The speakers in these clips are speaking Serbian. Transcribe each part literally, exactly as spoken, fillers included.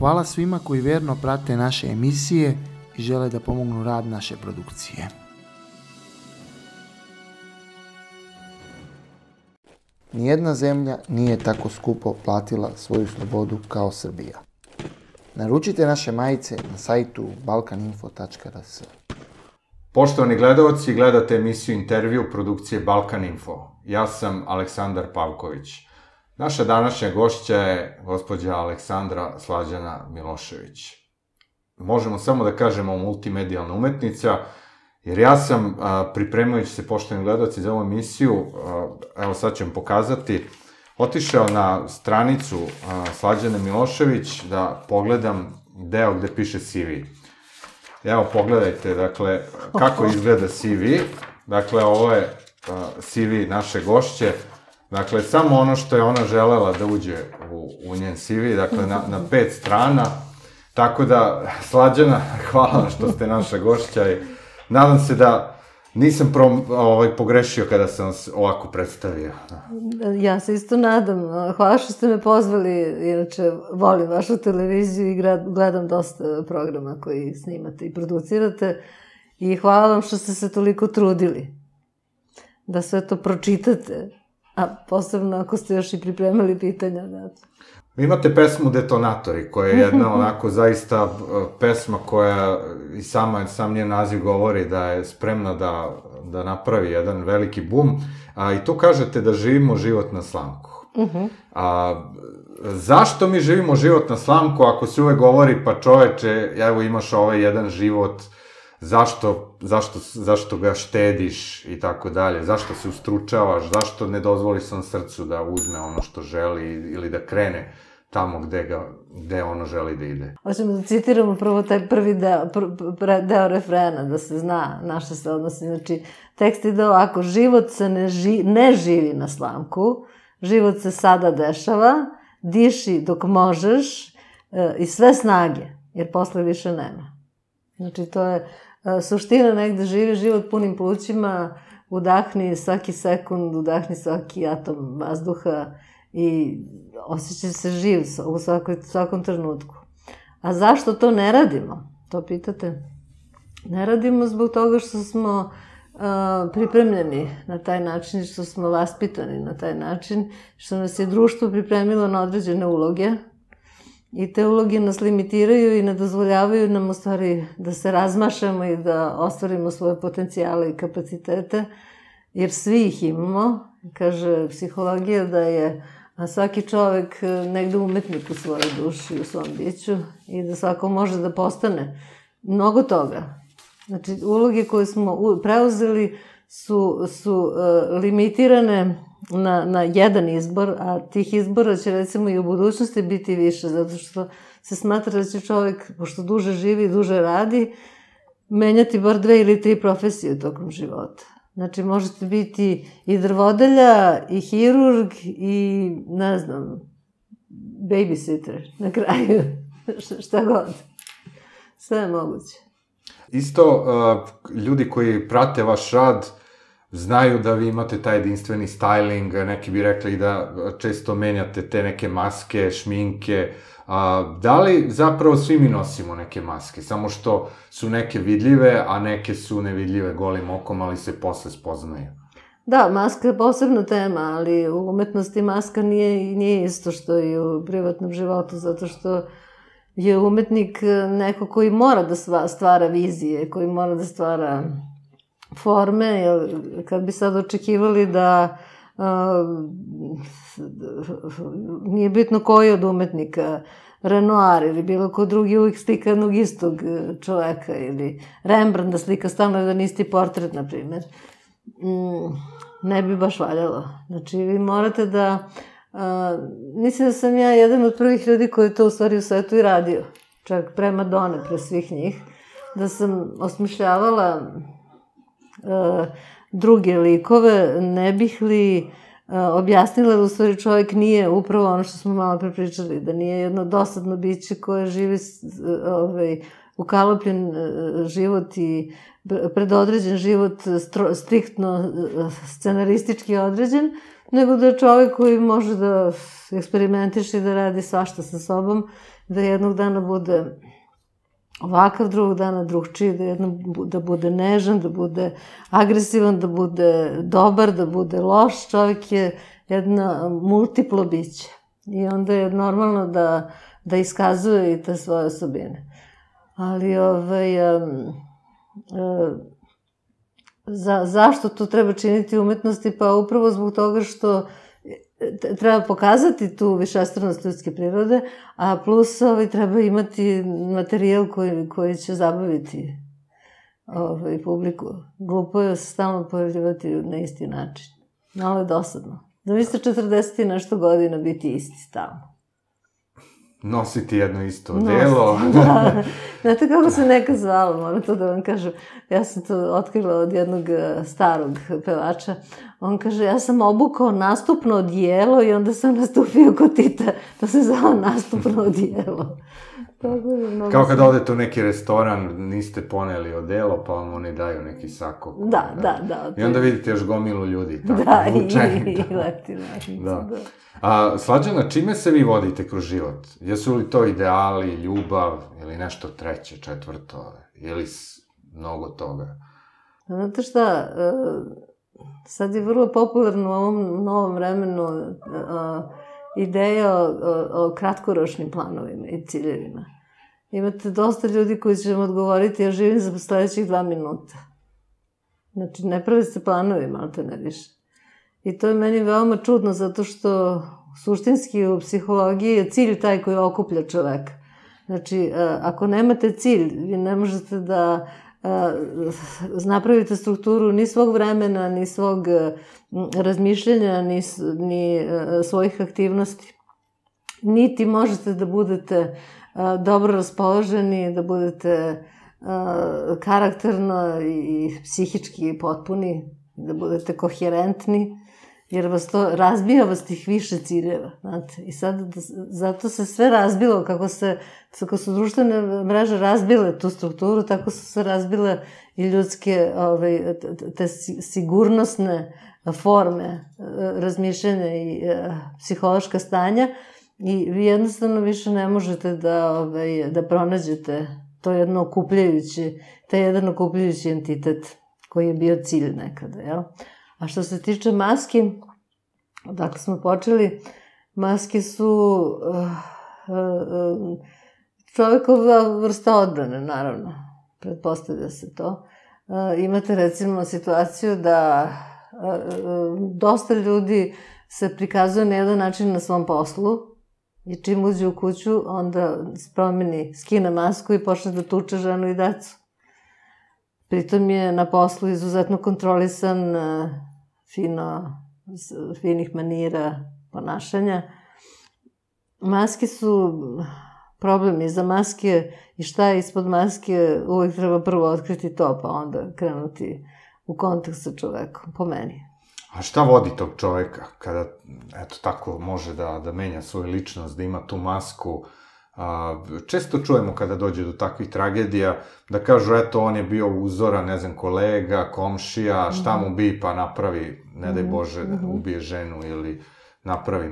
Hvala svima koji verno prate naše emisije i žele da pomognu rad naše produkcije. Nijedna zemlja nije tako skupo platila svoju slobodu kao Srbija. Naručite naše majice na sajtu balkaninfo tačka r s. Poštovani gledaoci, gledate emisiju Intervju produkcije Balkaninfo. Ja sam Aleksandar Pavković. Naša današnja gošća je gospođa Aleksandra Slađana Milošević. Možemo samo da kažemo multimedijalna umetnica, jer ja sam, pripremajući se, poštovani gledaoci, za ovu emisiju, evo sad ću vam pokazati, otišao na stranicu Slađane Milošević da pogledam deo gde piše ce ve. Evo, pogledajte, dakle, kako izgleda ce ve. Dakle, ovo je ce ve naše gošće. Dakle, samo ono što je ona želela da uđe u njen ce ve, dakle, na pet strana. Tako da, Slađana, hvala što ste naša gošća i nadam se da nisam pogrešio kada sam vas ovako predstavio. Ja se isto nadam. Hvala što ste me pozvali. Inače, volim vašu televiziju i gledam dosta programa koji snimate i producirate. I hvala vam što ste se toliko trudili da sve to pročitate. A posebno ako ste još i pripremali pitanja. Vi imate pesmu Detonatori, koja je jedna onako zaista pesma koja i sam njen naziv govori da je spremna da napravi jedan veliki bum. I tu kažete da živimo život na slamku. Zašto mi živimo život na slamku ako se uvek govori pa čoveče, evo imaš ovaj jedan život, zašto ga štediš i tako dalje, zašto se ustručavaš, zašto ne dozvoliš svom srcu da uzme ono što želi ili da krene tamo gde ono želi da ide. Hoćemo da citiramo prvo taj prvi deo refrena, da se zna na šta se odnosi. Znači, tekst ide ovako: život se ne živi na slamku, život se sada dešava, diši dok možeš i sve snage, jer posle više nema. Znači, to je suština negde, živi život punim plućima, udahni svaki sekund, udahni svaki atom vazduha i osjećaj se živ u svakom trenutku. A zašto to ne radimo? To pitate. Ne radimo zbog toga što smo pripremljeni na taj način, što smo vaspitani na taj način, što nas je društvo pripremilo na određene uloge. I te uloge nas limitiraju i ne dozvoljavaju nam u stvari da se razmašamo i da ostvarimo svoje potencijale i kapacitete, jer svi ih imamo. Kaže psihologija da je svaki čovek negde umetnik u svojoj duši, u svom biću, i da svako može da postane mnogo toga. Znači, uloge koje smo preuzeli su limitirane na jedan izbor, a tih izbora će, recimo, i u budućnosti biti više, zato što se smatra da će čovjek, pošto duže živi i duže radi, menjati bar dve ili tri profesije tokom života. Znači, možete biti i drvodelja, i hirurg, i, ne znam, babysitter na kraju, šta god. Sve je moguće. Isto, ljudi koji prate vaš rad znaju da vi imate taj jedinstveni styling, neki bi rekli da često menjate te neke maske, šminke. Da li zapravo svi mi nosimo neke maske, samo što su neke vidljive, a neke su nevidljive golim okom, ali se posle spoznaju? Da, maska je posebna tema, ali u umetnosti maska nije isto što i u privatnom životu, zato što je umetnik neko koji mora da stvara vizije, koji mora da stvara forme, jer kad bi sad očekivali da nije bitno koji od umetnika, Renoir ili bilo ko drugi, uvijek slika jednog istog čoveka, ili Rembrandt da slika stalno jedan isti portret, na primjer, ne bi baš valjalo. Znači, vi morate da... Mislim da sam ja jedan od prvih ljudi koji je to u stvari u svetu i radio, čak pre Madone, pre svih njih, da sam osmišljavala druge likove, ne bih li objasnila da u stvari čovjek nije upravo ono što smo malo prepričali, da nije jedno dosadno biće koje živi ukalopljen život i predodređen život, striktno scenaristički određen, nego da je čovjek koji može da eksperimentiše i da radi svašta sa sobom da jednog dana bude ovakav, drugog dana drugčiji, da bude nežan, da bude agresivan, da bude dobar, da bude loš. Čovjek je jedno multiplo biće i onda je normalno da iskazuje i te svoje osobine. Ali zašto to treba činiti u umetnosti? Pa upravo zbog toga što treba pokazati tu višestranost ljudske prirode, a plus treba imati materijal koji će zabaviti publiku. Glupo je se stalno pojavljivati na isti način. Malo je dosadno. Da mi se četrdeset i nešto godina biti isti stalno. Nositi jedno isto delo. Znate kako se neka zvala, moram to da vam kažem. Ja sam to otkrila od jednog starog pevača. On kaže, ja sam obukao nastupno odijelo i onda sam nastupio kod Tita. To se zvala nastupno odijelo. Kao kada odete u neki restoran, niste poneli odijelo, pa vam oni daju neki sako. Da, da, da. I onda vidite još gomilu ljudi. Da, i leptinačicu. Slađana, čime se vi vodite kroz život? Jesu li to ideali, ljubav ili nešto treće, četvrto, ili mnogo toga? Znate šta, sad je vrlo popularno u ovom novom vremenu ideja o kratkoročnim planovima i ciljevima. Imate dosta ljudi koji će vam odgovoriti, ja živim za sledećih dva minuta. Znači, ne pravi se planovi, malo te ne više. I to je meni veoma čudno, zato što suštinski u psihologiji je cilj taj koji okuplja čoveka. Znači, ako nemate cilj, vi ne možete da napravite strukturu ni svog vremena, ni svog razmišljanja, ni svojih aktivnosti. Niti možete da budete dobro raspoloženi, da budete karakterno i psihički potpuni, da budete koherentni, jer vas to razbija vas tih više ciljeva. I sad, zato se sve razbilo, kako su društvene mreže razbile tu strukturu, tako su se razbile i ljudske te sigurnosne forme razmišljanja i psihološka stanja. I vi jednostavno više ne možete da pronađete to jedno okupljajući, taj jedan okupljajući entitet koji je bio cilj nekada, jel? A što se tiče maski, odakle smo počeli, maske su čovjekova vrsta odbrane, naravno, pretpostavlja se to. Imate, recimo, situaciju da dosta ljudi se prikazuje na jedan način na svom poslu i čim uđe u kuću, onda promeni, skine masku i počne da tuče ženu i decu. Pritom je na poslu izuzetno kontrolisan, finih manira ponašanja. Maske su problem, iza maske i šta je ispod maske, uvek treba prvo otkriti to, pa onda krenuti u kontakt sa čovekom, po meni. A šta vodi tog čoveka kada, eto tako, može da menja svoju ličnost, da ima tu masku? Često čujemo kada dođe do takvih tragedija da kažu, eto, on je bio uzoran, ne znam, kolega, komšija, šta mu bi, pa napravi, ne daj Bože, ubije ženu ili napravi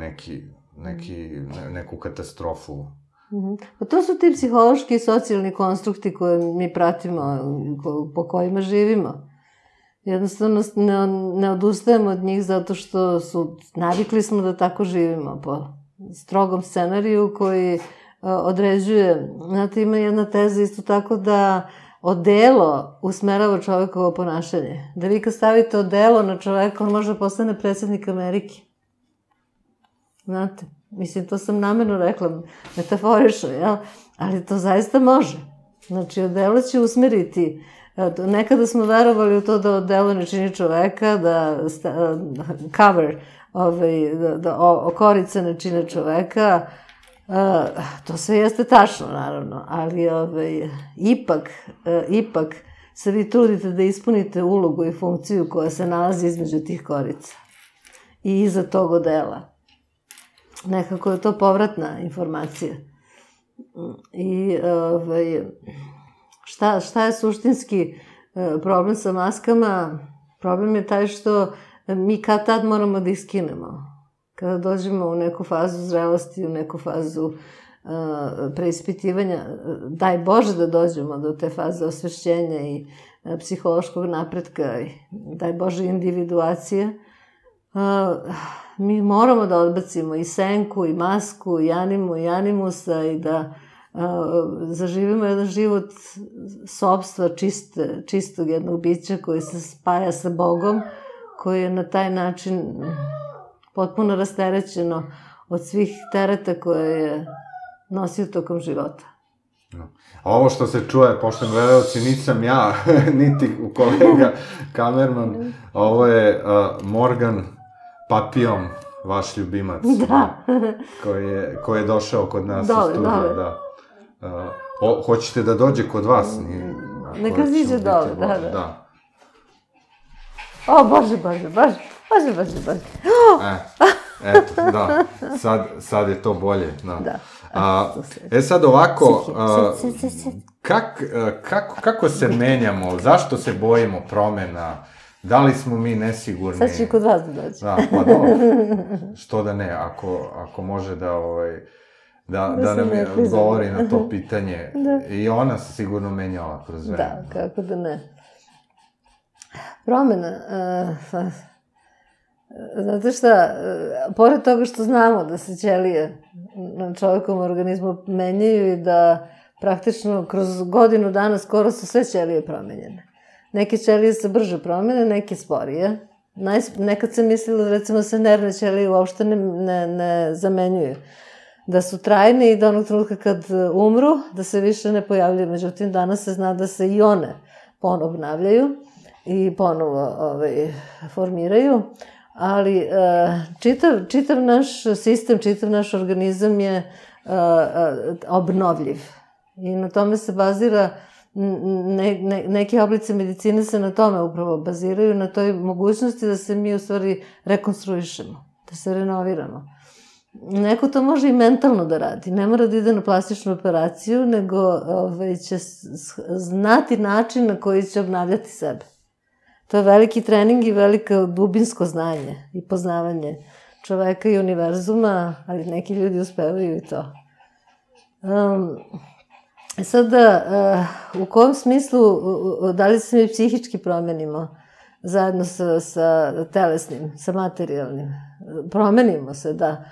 neku katastrofu. To su ti psihološki i socijalni konstrukti koje mi pratimo, po kojima živimo. Jednostavno ne odustajemo od njih zato što su, navikli smo da tako živimo po strogom scenariju koji određuje. Znate, ima jedna teza isto tako da odelo usmerava čovekovo ponašanje. Da vi kad stavite odelo na čoveka, on može da postane predsjednik Amerike. Znate, mislim, to sam namerno rekla, metaforično, jel? Ali to zaista može. Znači, odelo će usmeriti. Nekada smo verovali u to da odelo ne čini čoveka, da cover, da okorice ne čine čoveka. To sve jeste tačno, naravno, ali ipak se vi trudite da ispunite ulogu i funkciju koja se nalazi između tih korica i iza tog odela. Nekako je to povratna informacija. I šta je suštinski problem sa maskama? Problem je taj što mi kad tad moramo da ih skinemo. Kada dođemo u neku fazu zrelosti, u neku fazu preispitivanja, daj Bože da dođemo do te faze osvešćenja i psihološkog napretka i daj Bože individuacije, mi moramo da odbacimo i senku, i masku, i animu, i animusa i da zaživimo jedan život sopstva čistog jednog bića koji se spaja sa Bogom, koji je na taj način potpuno rasterećeno od svih tereta koje je nosio tokom života. A ovo što se čuje, poštovani gledaoci, nisam ja, niti kolega kamerman, ovo je Morgan Papijom, vaš ljubimac, koji je došao kod nas u studiju. Hoćete da dođe kod vas? Neka ziđe dole, da. O, Bože, Bože, Bože, Bože, Bože, Bože. Eto, da, sad je to bolje. E sad ovako, kako se menjamo, zašto se bojimo promena, da li smo mi nesigurni? Sad ću i kod vas da dođe. Da, pa dobro, što da ne, ako može da nam odgovori na to pitanje. I ona se sigurno menjala kroz vreme. Da, kako da ne. Promena, znate šta, pored toga što znamo da se ćelije na čovekovom organizmu menjaju i da praktično kroz godinu dana skoro su sve ćelije promenjene. Neke ćelije se brže promene, neke sporije. Nekad sam mislila, recimo, da se nervne ćelije uopšte ne zamenjuju. Da su trajne i da onog trenutka kad umru, da se više ne pojavljaju. Međutim, danas se zna da se i one ponovo obnavljaju i ponovo formiraju, ali čitav naš sistem, čitav naš organizam je obnovljiv i na tome se bazira, neki oblici medicine se na tome upravo baziraju, na toj mogućnosti da se mi u stvari rekonstruišemo, da se renoviramo. Neko to može i mentalno da radi, ne mora da ide na plastičnu operaciju, nego će znati način na koji će obnavljati sebe. To je veliki trening i veliko dubinsko znanje i poznavanje čoveka i univerzuma, ali neki ljudi uspevaju i to. Sada, u kom smislu, da li se mi psihički promenimo zajedno sa telesnim, sa materijalnim? Promenimo se, da.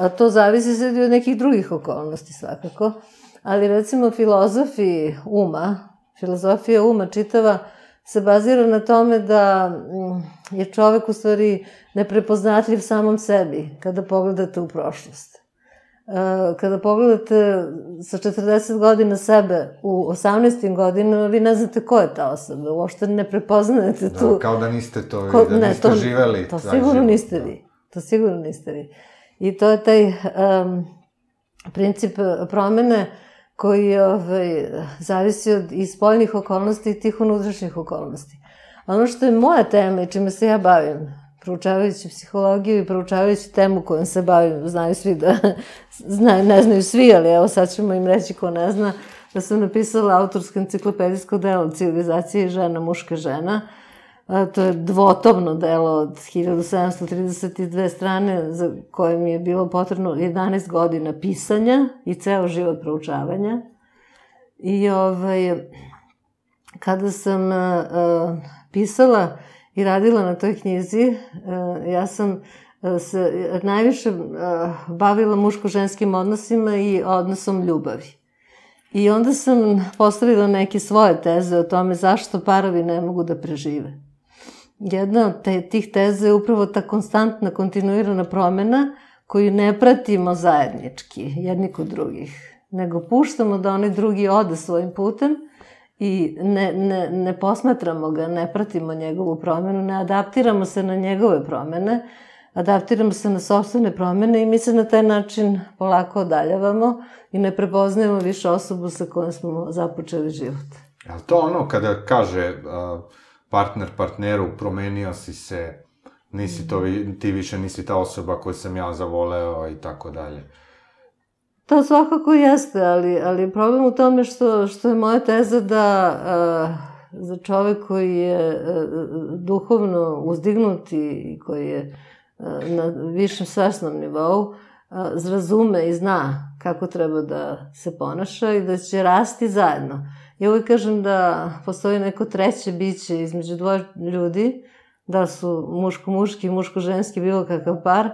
A to zavisi se i od nekih drugih okolnosti svakako. Ali recimo filozofija uma, filozofija uma čitava, se bazira na tome da je čovek u stvari neprepoznatljiv samom sebi kada pogledate u prošlost. Kada pogledate sa četrdeset godina sebe u osamnaestim godinama, vi ne znate ko je ta osoba, uopšte ne prepoznajete tu... Kao da niste to, da niste živeli. To sigurno niste vi, to sigurno niste vi. I to je taj princip promene koji je zavisi od spoljnih okolnosti i tih unutrašnjih okolnosti. Ono što je moja tema i čime se ja bavim, proučavajući psihologiju i proučavajući temu kojom se bavim, znaju svi da, ne znaju svi, ali evo sad ćemo im reći ko ne zna, da sam napisala autorsko enciklopedijsko delo Civilizacije žena, muška žena. To je dvotomno delo od hiljadu sedamsto trideset dve strane za koje mi je bilo potrebno jedanaest godina pisanja i ceo život proučavanja. I kada sam pisala i radila na toj knjizi, ja sam se najviše bavila muško-ženskim odnosima i odnosom ljubavi. I onda sam postavila neke svoje teze o tome zašto parovi ne mogu da prežive. Jedna od tih teze je upravo ta konstantna, kontinuirana promena koju ne pratimo zajednički, jedni kod drugih, nego puštamo da onaj drugi ode svojim putem i ne posmatramo ga, ne pratimo njegovu promenu, ne adaptiramo se na njegove promene, adaptiramo se na sopstvene promene i mi se na taj način polako odaljavamo i ne prepoznajemo više osobu sa kojom smo započeli život. Je li to ono kada kaže... partner partneru, promenio si se, ti više nisi ta osoba koju sam ja zavoleo i tako dalje. To svakako jeste, ali problem u tome što je moja teza da za čovek koji je duhovno uzdignut i koji je na višem svesnom nivou, razume i zna kako treba da se ponaša i da će rasti zajedno. Ja uvijek kažem da postoji neko treće biće između dvoje ljudi, da su muško-muški, muško-ženski, bilo kakav par,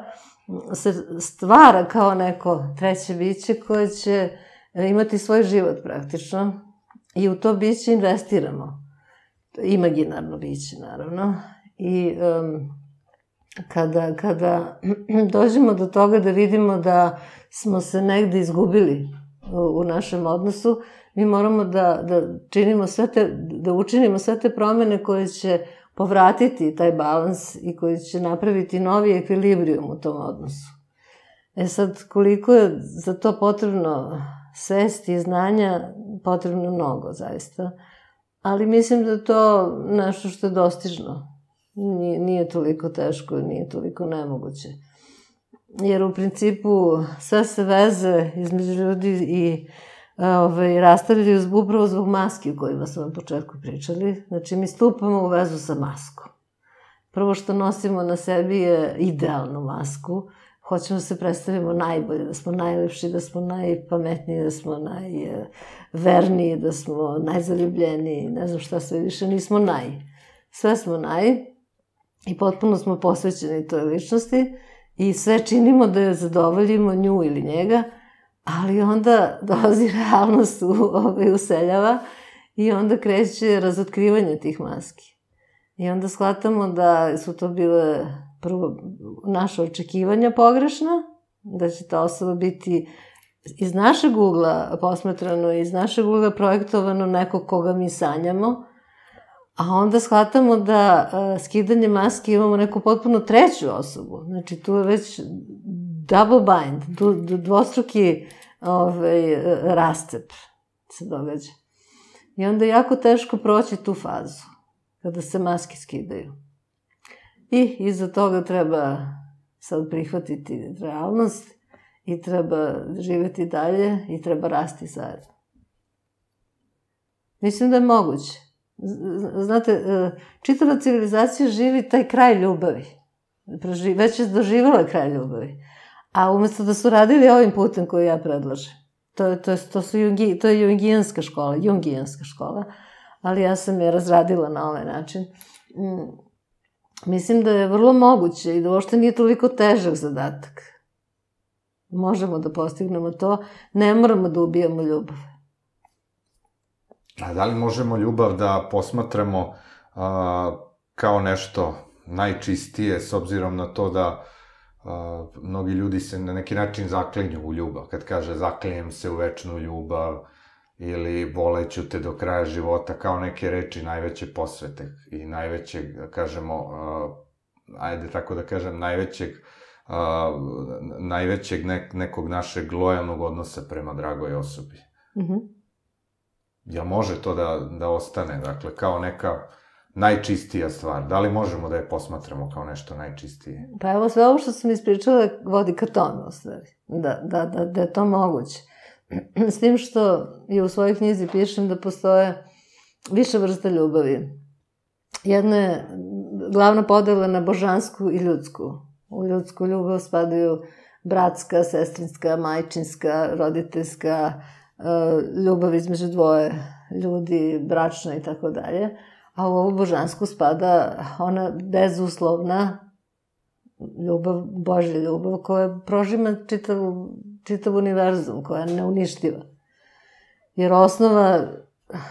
se stvara kao neko treće biće koje će imati svoj život praktično i u to biće investiramo. Imaginarno biće, naravno. I kada dođemo do toga da vidimo da smo se negde izgubili u našem odnosu, mi moramo da učinimo sve te promene koje će povratiti taj balans i koji će napraviti novi ekvilibrijum u tom odnosu. E sad, koliko je za to potrebno svesti i znanja, potrebno mnogo, zaista. Ali mislim da je to nešto što je dostižno. Nije toliko teško, nije toliko nemoguće. Jer u principu sve se veze između ljudi i rastavljaju upravo zbog maske o kojima smo na početku pričali. Znači, mi stupamo u vezu sa maskom. Prvo što nosimo na sebi je idealnu masku. Hoćemo da se predstavimo najbolje, da smo najlepši, da smo najpametniji, da smo najverniji, da smo najzaljubljeniji, ne znam šta sve više, nismo naj. Sve smo naj i potpuno smo posvećeni toj ličnosti i sve činimo da joj zadovoljimo, nju ili njega, ali onda dolazi realnost, useljava i onda kreće razotkrivanje tih maski. I onda shvatamo da su to bile prvo naše očekivanja pogrešna, da će ta osoba biti iz našeg ugla posmatrano, iz našeg ugla projektovano nekog koga mi sanjamo, a onda shvatamo da skidanje maske imamo neku potpuno treću osobu. Znači, tu je već double bind, dvostruki rascep se događa. I onda je jako teško proći tu fazu, kada se maske skidaju. I iza toga treba sad prihvatiti realnost i treba živeti dalje i treba rasti zajedno. Mislim da je moguće. Znate, čitava civilizacija živi taj kraj ljubavi. Već je doživjela kraj ljubavi. A umesto da su radili ovim putem koji ja predlažem. To je jungijanska škola, jungijanska škola, ali ja sam je razradila na ovaj način. Mislim da je vrlo moguće i da uopšte nije toliko težak zadatak. Možemo da postignemo to, ne moramo da ubijamo ljubav. A da li možemo ljubav da posmatramo kao nešto najčistije, s obzirom na to da mnogi ljudi se na neki način zaklinju u ljubav? Kad kaže zaklinjem se u večnu ljubav ili voleću te do kraja života, kao neke reči najveće posvete i najvećeg, kažemo, ajde tako da kažem, najvećeg najvećeg nekog našeg lojalnog odnosa prema dragoj osobi. Jel može to da ostane, dakle, kao neka najčistija stvar? Da li možemo da je posmatramo kao nešto najčistije? Pa evo, sve ovo što sam ispričala vodi ka tome, u stvari. Da je to moguće. S tim što i u svojoj knjizi pišem da postoje više vrsta ljubavi. Jedna je glavna podela na božansku i ljudsku. U ljudsku ljubav spadaju bratska, sestrinska, majčinska, roditeljska, ljubav između dvoje ljudi, bračna i tako dalje. A u ovu božansku spada ona bezuslovna ljubav, Božja ljubav, koja prožima čitavu čitav univerzum, koja je neuništiva. Jer osnova,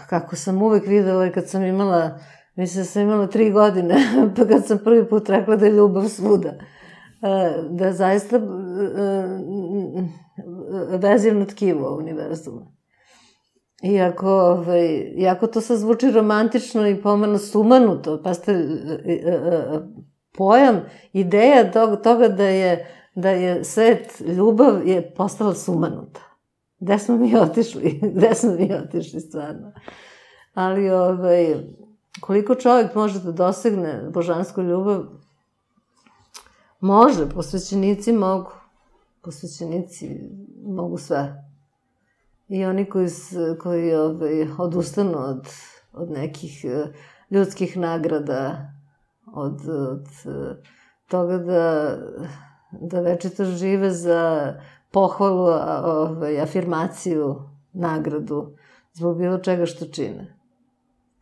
kako sam uvek videla i kad sam imala, mislim da sam imala tri godine, pa kad sam prvi put rekla da je ljubav svuda, da je zaista vezivno tkivo univerzuma. Iako to sad zvuči romantično i pomalo sumanuto, pa ste pojam, ideja toga da je da je svet, ljubav je postala sumanuta. Gde smo mi otišli? Gde smo mi otišli stvarno? Ali koliko čovjek može da dosegne božansku ljubav? Može, posvećenici mogu. Posvećenici mogu sve. I oni koji odustanu od nekih ljudskih nagrada, od toga da da večito žive za pohvalu, afirmaciju, nagradu, zbog bilo čega što čine.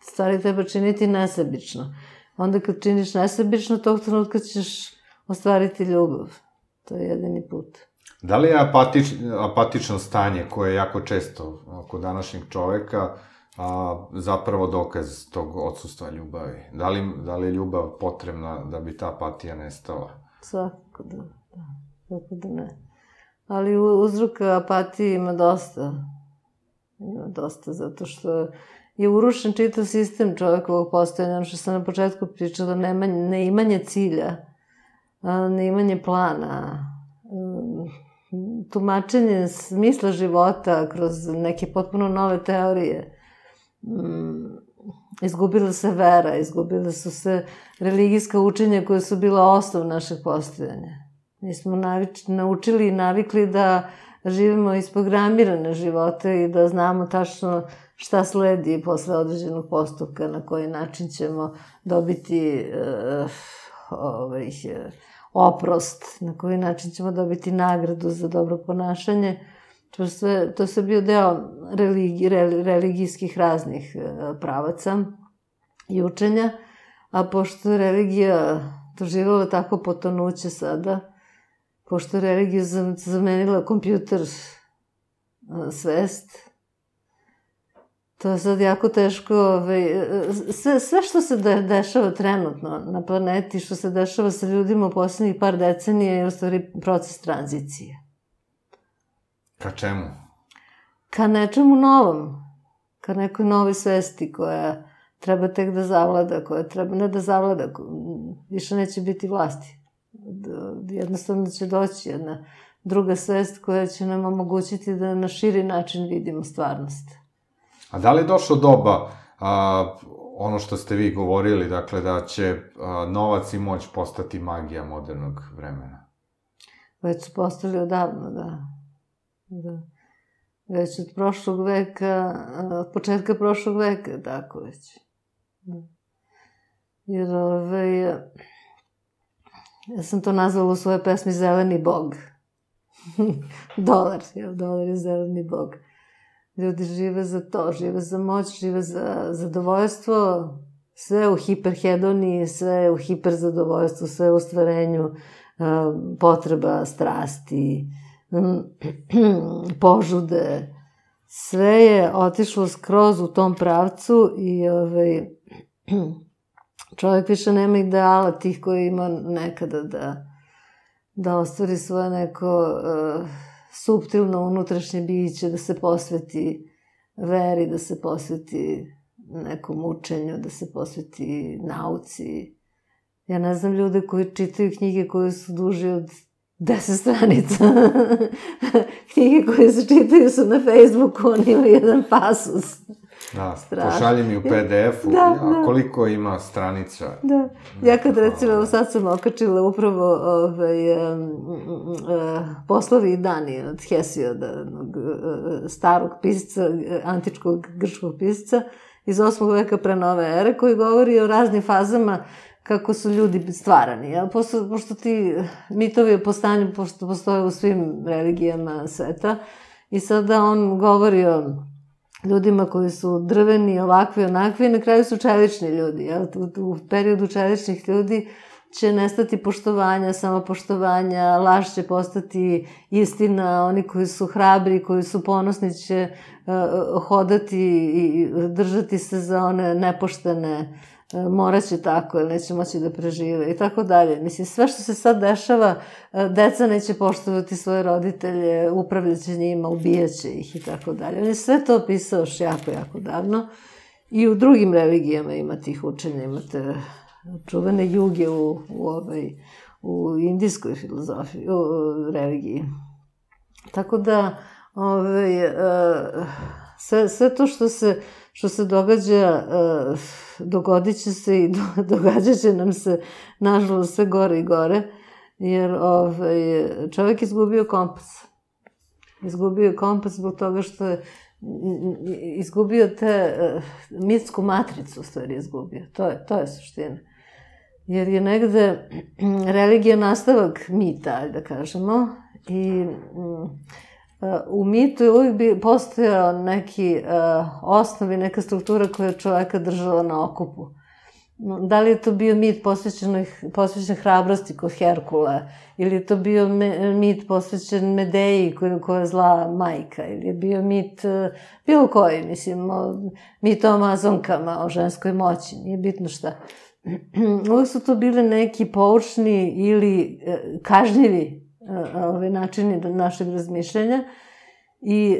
Stvari treba činiti nesebično. Onda kad činiš nesebično, tog trenutka ćeš ostvariti ljubav. To je jedini put. Da li je apatično stanje, koje je jako često kod današnjeg čoveka, zapravo dokaz tog odsustva ljubavi? Da li je ljubav potrebna da bi ta apatija nestala? Svakako da, da. Svakako da ne. Ali uzroka apatije ima dosta. Ima dosta, zato što je urušen čitav sistem čovekovog postojanja, ono što sam na početku pričala, neimanje cilja, neimanje plana, tumačenje smisla života kroz neke potpuno nove teorije. Izgubila se vera, izgubila su se religijska učenja koja su bila osnov našeg postojanja. Mi smo naučili i navikli da živimo isprogramirane živote i da znamo tačno šta sledi posle određenog postupka, na koji način ćemo dobiti oprost, na koji način ćemo dobiti nagradu za dobro ponašanje. To je sve bio deo religijskih raznih pravaca i učenja, a pošto je religija doživjela tako potonuće sada, pošto je religija zamenila kompjuter svest, to je sad jako teško. Sve što se dešava trenutno na planeti, što se dešava sa ljudima u posljednjih par decenija, je u stvari proces tranzicije. Ka čemu? Ka nečemu novom. Ka nekoj novoj svesti koja treba tek da zavlada, koja treba ne da zavlada, više neće biti vlasti. Jednostavno će doći jedna druga svest koja će nam omogućiti da na širi način vidimo stvarnost. A da li je došlo doba, ono što ste vi govorili, dakle, da će novac i moć postati magija modernog vremena? Već su postali odavno, da. Već od prošlog veka, od početka prošlog veka, tako već. Jer ove... Ja sam to nazvala u svojoj pesmi Zeleni bog. Dolar, jel? Dolar je zeleni bog. Ljudi žive za to, žive za moć, žive za zadovoljstvo. Sve u hiperhedoniji, sve u hiperzadovoljstvu, sve u stvarenju potreba, strasti, požude. Sve je otišlo skroz u tom pravcu i... Čovjek više nema ideala tih koji ima nekada da ostvari svoje neko suptilno unutrašnje biće, da se posveti veri, da se posveti nekom učenju, da se posveti nauci. Ja ne znam ljude koji čitaju knjige koje su duže od deset stranica. Knjige koje se čitaju su na Facebooku, oni imaju jedan pasus. Da, pošalji mi u pe de efu, a koliko ima stranica? Da, ja kad recimo, sad sam okačila upravo Poslovi i dani od Hesioda, starog pisca, antičkog grčkog pisca, iz osmog veka pre nove ere, koji govori o raznim fazama kako su ljudi stvarani. Pošto ti mitovi o postanju postoje u svim religijama sveta, i sada on govori o ljudima koji su drveni, ovakvi, onakvi, i na kraju su čelični ljudi. U periodu čeličnih ljudi će nestati poštovanja, samopoštovanja, laž će postati istina, oni koji su hrabri, koji su ponosni će hodati i držati se za one nepoštene, morat će tako, jer neće moći da prežive, i tako dalje. Mislim, sve što se sad dešava, deca neće poštovati svoje roditelje, upravljaće njima, ubijaće ih i tako dalje. On je sve to opisao još jako, jako davno. I u drugim religijama ima tih učenja, imate čuvene juge u indijskoj filozofiji, u religiji. Tako da, sve to što se... što se događa, dogodit će se i događat će nam se, nažalost, sve gore i gore, jer čovjek izgubio kompas. Izgubio kompas zbog toga što je izgubio te mitsku matricu, u stvari izgubio. To je suština. jer je negde religija nastavak mita, da kažemo, i u mitu je uvijek postojao neki osnovi, neka struktura koja je čoveka držala na okupu. Da li je to bio mit posvećen hrabrosti kod Herkula, ili je to bio mit posvećen Medeji koja je zla majka, ili je bio mit bilo koji, mislim, mit o amazonkama, o ženskoj moći, nije bitno šta. Uvijek su to bili neki poučni ili kažnjivi načini našeg razmišljanja i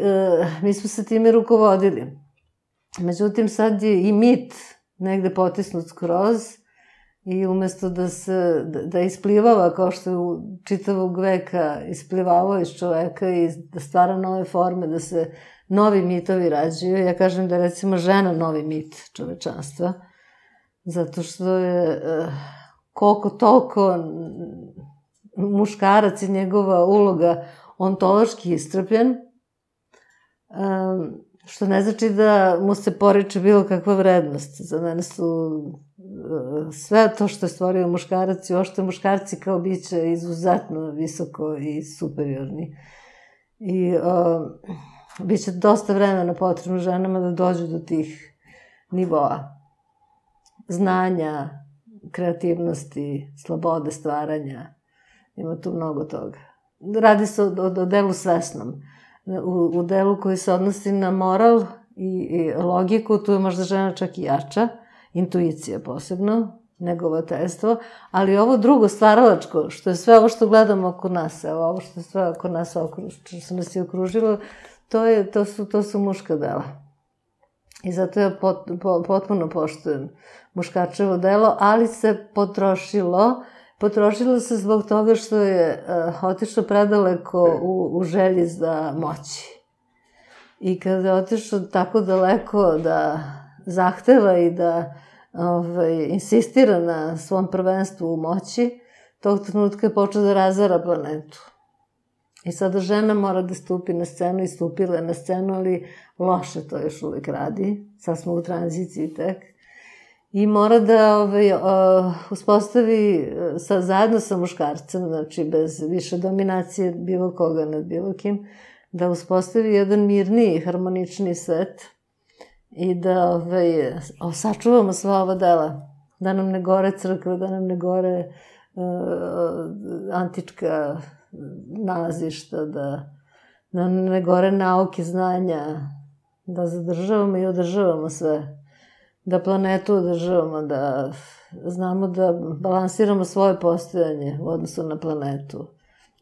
mi smo se time rukovodili. Međutim, sad je i mit negde potisnut skroz i umesto da isplivava, kao što je u čitavog veka isplivavao iz čoveka i da stvara nove forme, da se novi mitovi rađuju. Ja kažem da je recimo žena novi mit čovečanstva, zato što je koliko toliko muškarac i njegova uloga ontološki istrpljen, što ne znači da mu se poriče bilo kakva vrednost. Za mene su sve to što je stvorio muškarac i ošte muškarci kao bića izuzetno visoko i superiorni. I biće dosta vremena potrebno ženama da dođu do tih nivoa. Znanja, kreativnosti, slobode, stvaranja. Ima tu mnogo toga. Radi se o delu svesnom. U delu koji se odnosi na moral i logiku, tu je možda žena čak i jača, intuicija posebno, negovateljstvo, ali ovo drugo stvaralačko, što je sve ovo što gledamo oko nas, ovo što je sve oko nas, što se nas je okružilo, to su muška dela. I zato ja potpuno poštujem muškarčevo delo, ali se potrošilo, Potrošila se zbog toga što je otišao predaleko u želji za moći. I kada je otišao tako daleko da zahteva i da insistira na svom prvenstvu u moći, tog trenutka je počeo da razara planetu. I sada žena mora da stupi na scenu i stupila je na scenu, ali loše to još uvek radi. Sad smo u tranziciji tek. I mora da uspostavi zajedno sa muškarcem, znači bez više dominacije bilo koga nad bilo kim, da uspostavi jedan mirniji, harmonični svet i da sačuvamo sva ova dela. Da nam ne gore crkve, da nam ne gore antička nalazišta, da nam ne gore nauke, znanja, da zadržavamo i održavamo sve. Da planetu održavamo, da znamo da balansiramo svoje postojanje u odnosu na planetu,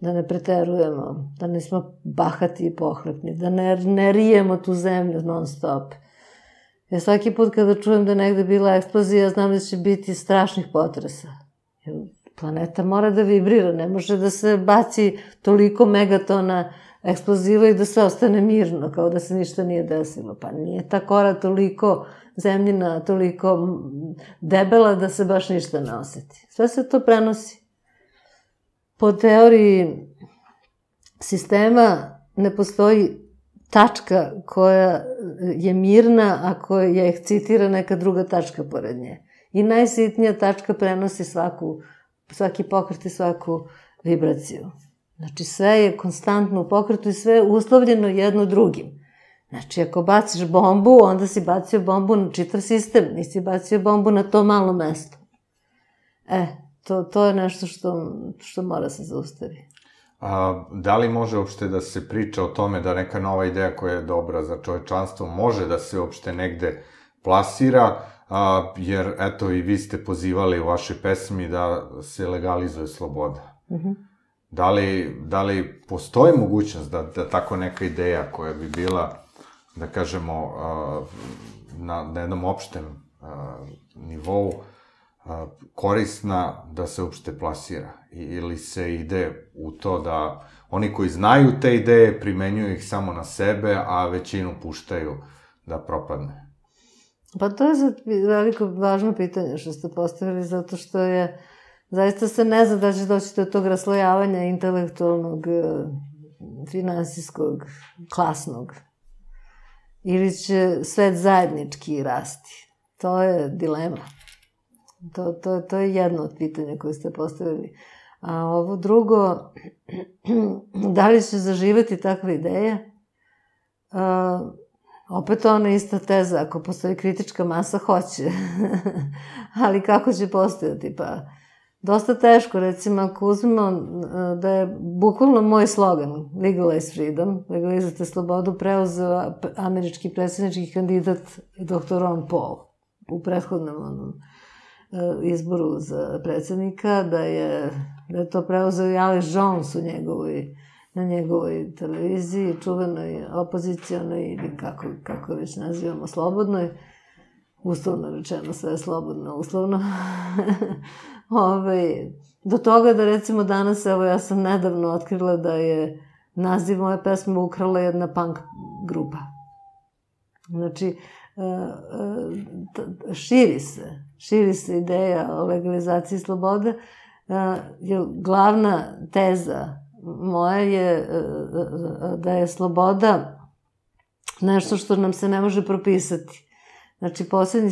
da ne preterujemo, da nismo bahati i pohlepni, da ne rijemo tu zemlju non stop. Ja svaki put kada čujem da je negde bila eksplozija, znam da će biti strašnih potresa. Planeta mora da vibrira, ne može da se baci toliko megatona eksploziva i da sve ostane mirno, kao da se ništa nije desilo. Pa nije ta kora toliko zemljina, toliko debela da se baš ništa ne osjeti. Sve se to prenosi. Po teoriji sistema ne postoji tačka koja je mirna, ako je ekscitira neka druga tačka pored nje. I najsitnija tačka prenosi svaki pokret i svaku vibraciju. Znači, sve je konstantno u pokretu i sve je uslovljeno jedno drugim. Znači, ako baciš bombu, onda si bacio bombu na čitav sistem, nisi bacio bombu na to malo mesto. E, to je nešto što mora se zaustavi. Da li može uopšte da se priča o tome da neka nova ideja koja je dobra za čovečanstvo može da se uopšte negde plasira, jer eto i vi ste pozivali u vašoj pesmi da se legalizuje sloboda? Mhm. Da li postoji mogućnost da tako neka ideja koja bi bila, da kažemo, na jednom opštem nivou korisna da se uopšte plasira? Ili se ide u to da oni koji znaju te ideje primenjuju ih samo na sebe, a većinu puštaju da propadne? Pa to je veliko važno pitanje što ste postavili, zato što je zaista se ne zna da će doći do tog raslojavanja intelektualnog, finansijskog, klasnog. Ili će svet zajednički rasti. To je dilema. To, to, to je jedno od pitanja koje ste postavili. A ovo drugo, da li će zaživeti takve ideje? A, opet ona ista teza, ako postoji kritička masa, hoće. Ali kako će postojati? Pa, dosta teško, recimo, ako uzmemo da je bukvalno moj slogan Legalize freedom, legalizujte slobodu, preuzeo američki predsjednički kandidat doktor Ron Paul u prethodnom onom izboru za predsjednika, da je to preuzeo i Alex Jones na njegovoj televiziji, čuvenoj, opozicijanoj ili kako već nazivamo, slobodnoj, uslovno rečeno, sve je slobodno, uslovno. Do toga da, recimo, danas, evo, ja sam nedavno otkrila da je naziv moje pesme ukrala jedna punk grupa. Znači, širi se, širi se ideja o legalizaciji slobode, jer glavna teza moja je da je sloboda nešto što nam se ne može propisati. Znači, poslednji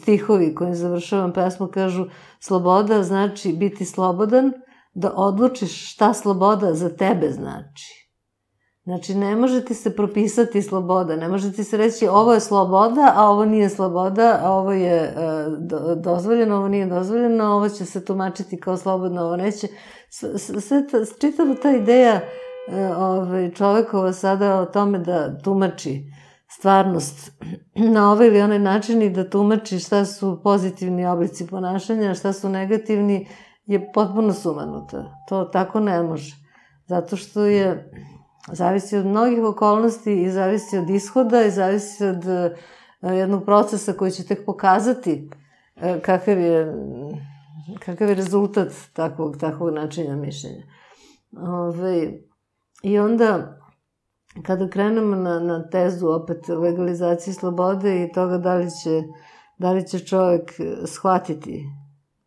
stihovi kojim završavam pesmu kažu sloboda znači biti slobodan, da odlučiš šta sloboda za tebe znači. Znači, ne može ti se propisati sloboda, ne može ti se reći ovo je sloboda, a ovo nije sloboda, a ovo je dozvoljeno, ovo nije dozvoljeno, ovo će se tumačiti kao slobodno, ovo neće. Čitava ta ideja čovekova sada o tome da tumači stvarnost na ovaj ili onaj način i da tumači šta su pozitivni oblici ponašanja, šta su negativni, je potpuno sumanuta. To tako ne može. Zato što je zavisi od mnogih okolnosti i zavisi od ishoda i zavisi od jednog procesa koji će tek pokazati kakav je, kakav je rezultat takvog, takvog načina mišljenja. I onda, kada krenemo na tezu opet legalizacije slobode i toga da li će čovek shvatiti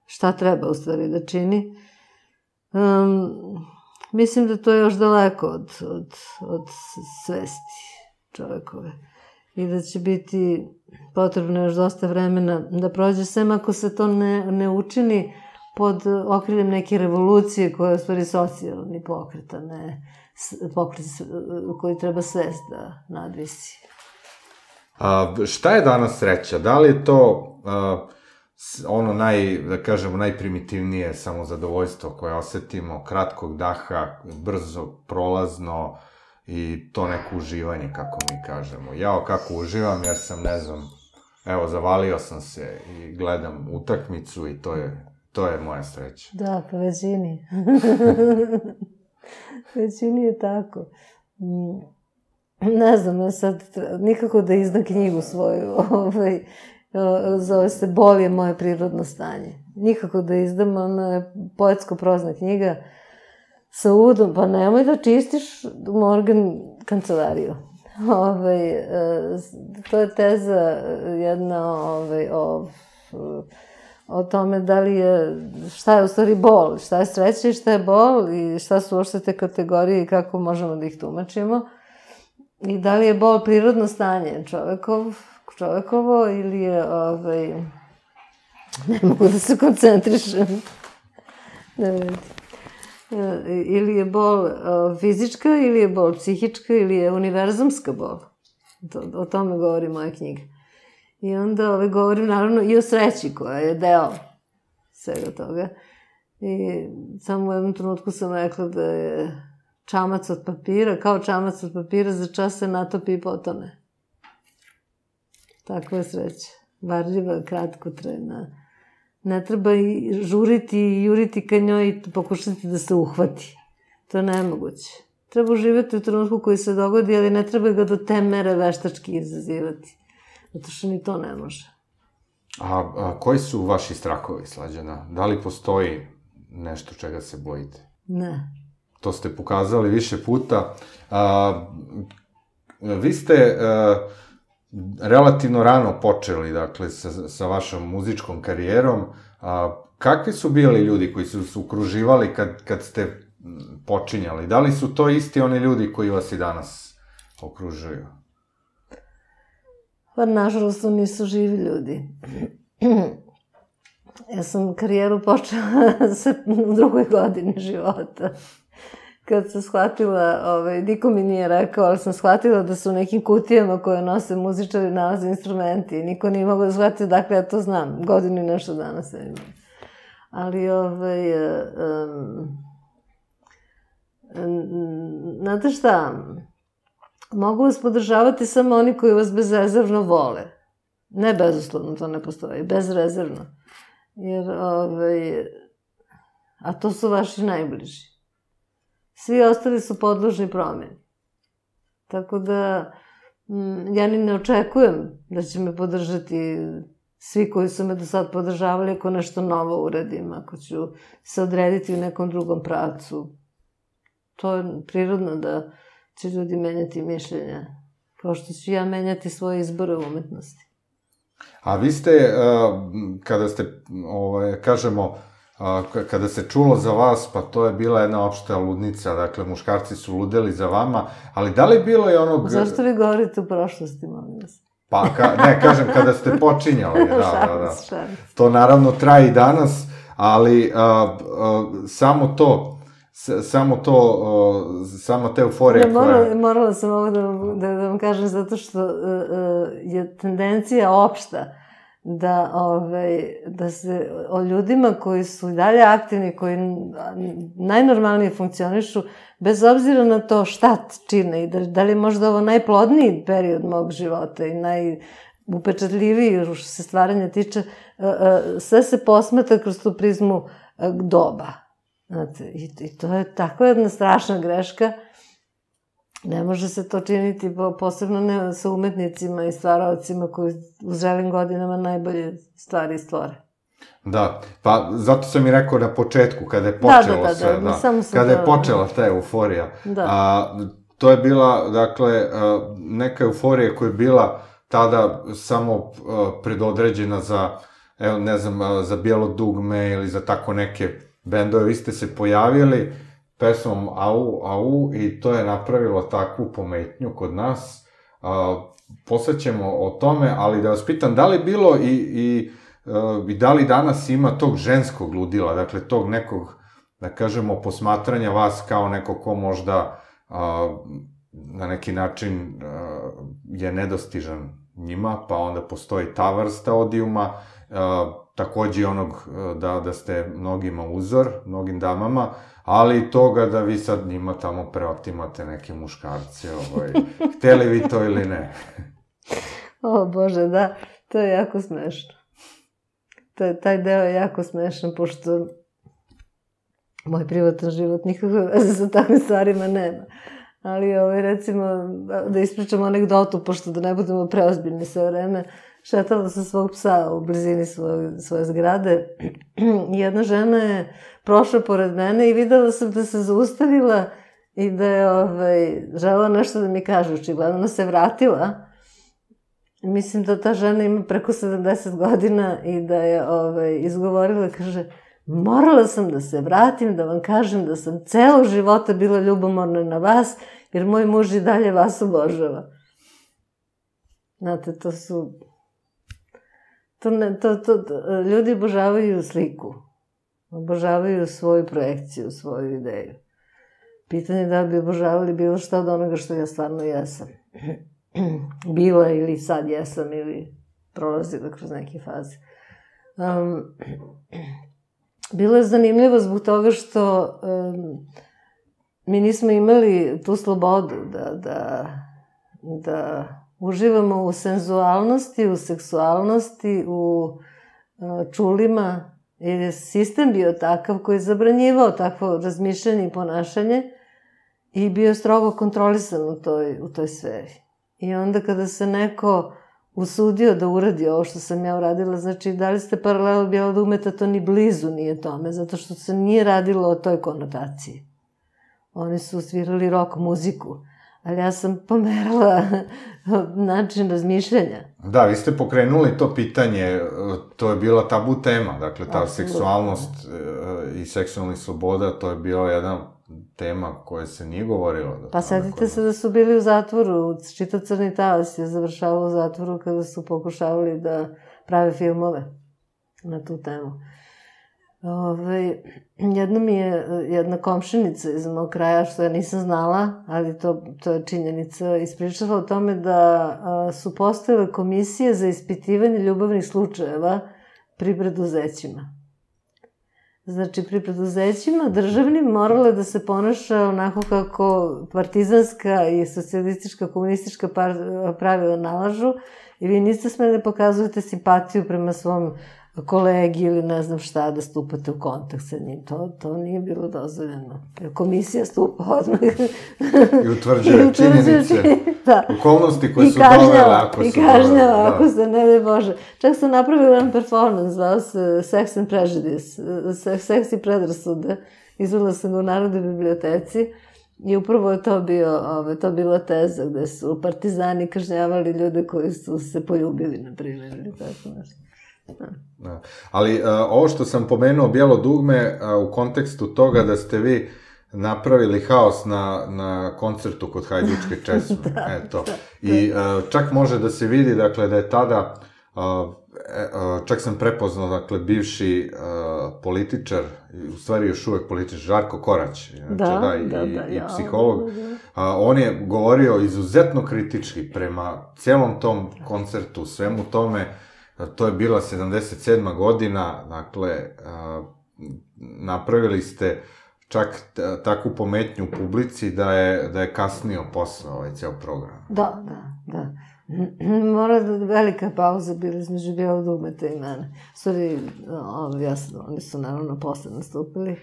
šta treba u stvari da čini, mislim da to je još daleko od svesti čovekove i da će biti potrebno još dosta vremena da prođe, sem ako se to ne učini pod okriljem neke revolucije koja je u stvari socijalni pokret, a ne pokret koji treba svest da nadvisi. Šta je danas sreća? Da li je to ono naj, da kažemo, najprimitivnije samozadovoljstvo koje osetimo, kratkog daha, brzo, prolazno i to neko uživanje, kako mi kažemo. Jao, kako uživam, jer sam, ne znam, evo, zavalio sam se i gledam utakmicu i to je To je moja sreća. Da, po većini. Po većini je tako. Ne znam, ja sad nikako da izdam knjigu svoju. Zove se Bol je moje prirodno stanje. Nikako da izdam, ona je poetsko-prozna knjiga sa uvodom. Pa nemoj da čistiš Morgan kancelariju. To je teza jedna o... o tome da li je, šta je u stvari bol, šta je sreća i šta je bol i šta su uopšte te kategorije i kako možemo da ih tumačimo. I da li je bol prirodno stanje čovekovo ili je, ne mogu da se koncentrišem, ne vidim. Ili je bol fizička, ili je bol psihička, ili je univerzumska bol. O tome govori moja knjiga. I onda govorim, naravno, i o sreći koja je deo svega toga. I samo u jednom trenutku sam rekla da je čamac od papira, kao čamac od papira, za čas se natopi i potone. Takva je sreća. Varljiva, kratkotrajna. Ne treba i žuriti i juriti ka njoj i pokušati da se uhvati. To je nemoguće. Treba uživati u trenutku koji se dogodi, ali ne treba ga do te mere veštački izazivati. Zato što ni to ne može. A koji su vaši strahovi, Slađana? Da li postoji nešto čega se bojite? Ne. To ste pokazali više puta. Vi ste relativno rano počeli, dakle, sa vašom muzičkom karijerom. Kakvi su bili ljudi koji su se okruživali kad ste počinjali? Da li su to isti oni ljudi koji vas i danas okružuju? Pa, nažalost, nisu živi ljudi. Ja sam karijeru počela u drugoj godini života. Kad sam shvatila, niko mi nije rekao, ali sam shvatila da su u nekim kutijama koje nose muzičari nalaze instrumenti. Niko nije mogao da shvatio, dakle ja to znam. Godinu i nešto danas ja imam. Ali, ovaj... Znate šta? Mogu vas podržavati samo oni koji vas bezrezervno vole. Ne bezuslovno, to ne postoji. Bezrezervno. Jer, ovaj... A to su vaši najbliži. Svi ostali su podložni promjeni. Tako da, ja ni ne očekujem da će me podržati svi koji su me do sad podržavali ako nešto novo uradim, ako ću se odrediti u nekom drugom pravcu. To je prirodno da će ljudi menjati mišljenja, kao što ću ja menjati svoje izbore u umetnosti. A vi ste, kada ste, kažemo, kada se čulo za vas, pa to je bila jedna opšta ludnica, dakle, muškarci su ludeli za vama, ali da li je bilo i onog... Zašto vi govorite u prošlosti, molim vas? Pa, ne, kažem, kada ste počinjali, da, da, da. To naravno traje i danas, ali samo to, samo to, samo te euforije koje... Morala sam ovo da vam kažem, zato što je tendencija opšta. Da se o ljudima koji su dalje aktivni, koji najnormalnije funkcionišu, bez obzira na to šta čine i da li je možda ovo najplodniji period mog života i najupečatljiviji što se stvaranja tiče, sve se posmatra kroz tu prizmu doba. I to je tako jedna strašna greška. Ne može se to činiti, posebno ne sa umetnicima i stvaraocima koji u zrelim godinama najbolje stvari stvore. Da, pa zato sam i rekao na početku, kada je počelo sve, kada je počela ta euforija. To je bila, dakle, neka euforija koja je bila tada samo predodređena za, evo, ne znam, za Bijelo dugme ili za tako neke bendove. Vi ste se pojavili pesmom Au Au i to je napravilo takvu pometnju kod nas. Posvećemo o tome, ali da vas pitam, da li bilo i da li danas ima tog ženskog ludila, dakle tog nekog, da kažemo, posmatranja vas kao neko ko možda na neki način je nedostižan njima, pa onda postoji ta vrsta odijuma, takođe i onog da ste mnogima uzor, mnogim damama, ali toga da vi sad njima tamo preotimate neke muškarce, hteli vi to ili ne. O Bože, da, to je jako smešno. Taj deo je jako smešan, pošto moj privatan život nikakve veze sa takvim stvarima nema. Ali, recimo, da ispričam anegdotu, pošto da ne budemo preozbiljni sve vreme, šetala sam svog psa u blizini svoje zgrade. Jedna žena je prošla pored mene i videla sam da se zaustavila i da je želela nešto da mi kaže. Očigledno se vratila. Mislim da ta žena ima preko sedamdeset godina i da je izgovorila, kaže, morala sam da se vratim, da vam kažem da sam celog života bila ljubomorna na vas, jer moj muž i dalje vas obožava. Znate, to su... Ljudi obožavaju sliku, obožavaju svoju projekciju, svoju ideju. Pitanje je da bi obožavali bilo šta od onoga što ja stvarno jesam. Bila ili sad jesam ili prolazila kroz neke faze. Bilo je zanimljivo zbog toga što mi nismo imali tu slobodu da... Uživamo u senzualnosti, u seksualnosti, u čulima, jer je sistem bio takav koji je zabranjivao takvo razmišljanje i ponašanje i bio je strogo kontrolisan u toj sferi. I onda kada se neko usudio da uradi ovo što sam ja uradila, znači da li ste paralelu Bijelog dugmeta, to ni blizu nije tome, zato što se nije radilo o toj konotaciji. Oni su svirali rock muziku. Ali ja sam pomerala način razmišljanja. Da, vi ste pokrenuli to pitanje, to je bila tabu tema, dakle ta seksualnost i seksualna sloboda, to je bila jedna tema koja se nije govorila. Pa setite se da su bili u zatvoru, čitav Crni Tas je završavao u zatvoru kada su pokušavali da prave filmove. na tu temu. Jedna mi je jedna komšinica iz mog kraja, što ja nisam znala, ali to je činjenica, ispričala o tome da su postojale komisije za ispitivanje ljubavnih slučajeva pri preduzećima. Znači, pri preduzećima državnim morale da se ponaša onako kako partizanska i socijalistička, komunistička pravila nalažu i vi niste smeli da pokazujete simpatiju prema svom kolegi ili ne znam šta, da stupate u kontakt sa njim. To nije bilo dozvoljeno. Komisija stupa odmah. I utvrđuje činjenice. Okolnosti koje su dovele. I kažnjava, ako se ne daj Bože. Čak sam napravila jedan performans, zvao se Seks i predrasude, Seks i predrasude. Izvela sam ga u Narodnoj biblioteci i upravo je to bila teza gde su partizani kažnjavali ljude koji su se poljubili, na primjer, ili tako nešto. Ali ovo što sam pomenuo, Bijelo dugme, u kontekstu toga da ste vi napravili haos na koncertu kod Hajdučke česme. I čak može da se vidi da je tada, čak sam prepoznao bivši političar, u stvari još uvek političar, Žarko Korać i psiholog, on je govorio izuzetno kritički prema celom tom koncertu, svemu tome. To je bila sedamdeset sedma godina, dakle, napravili ste čak takvu pometnju u publici da je kasnio posle ovaj ceo program. Da, da, da. Mora da je velika pauza bila između Bijelog dugmeta i mene. Sorry, oni su naravno posle nastupili.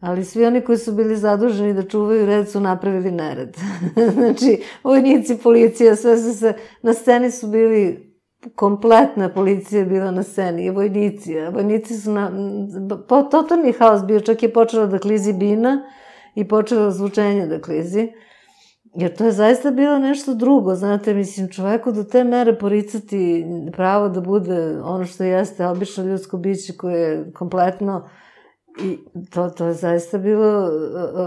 Ali svi oni koji su bili zaduženi da čuvaju red su napravili nered. Znači, vojnici, policija, sve su se, na sceni su bili... kompletna policija je bila na sceni i vojnici. Vojnici su na... Totalni haos bio, čak je počela da klizi bina i počelo zvučenje da klizi. Jer to je zaista bilo nešto drugo, znate, mislim, čoveku do te mere poricati pravo da bude ono što jeste obično ljudsko biće koje je kompletno... I to je zaista bilo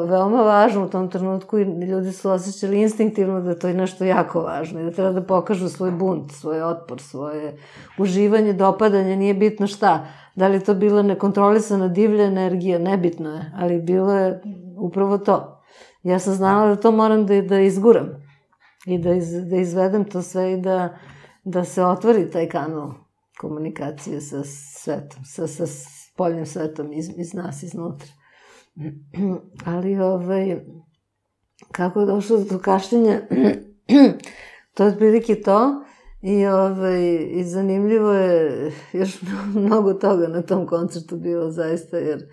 veoma važno u tom trenutku i ljudi su osjećali instinktivno da to je nešto jako važno i da treba da pokažu svoj bunt, svoj otpor, svoje uživanje, dopadanje, nije bitno šta. Da li je to bila nekontrolisana divlja energija, nebitno je, ali bilo je upravo to. Ja sam znala da to moram da izguram i da izvedem to sve i da se otvori taj kanal komunikacije sa svetom, sa svetom. Poljnim svetom iz nas, iznutra. Ali, kako je došlo do kašljenja, to je otprilike to. I zanimljivo je još mnogo toga na tom koncertu bilo, zaista, jer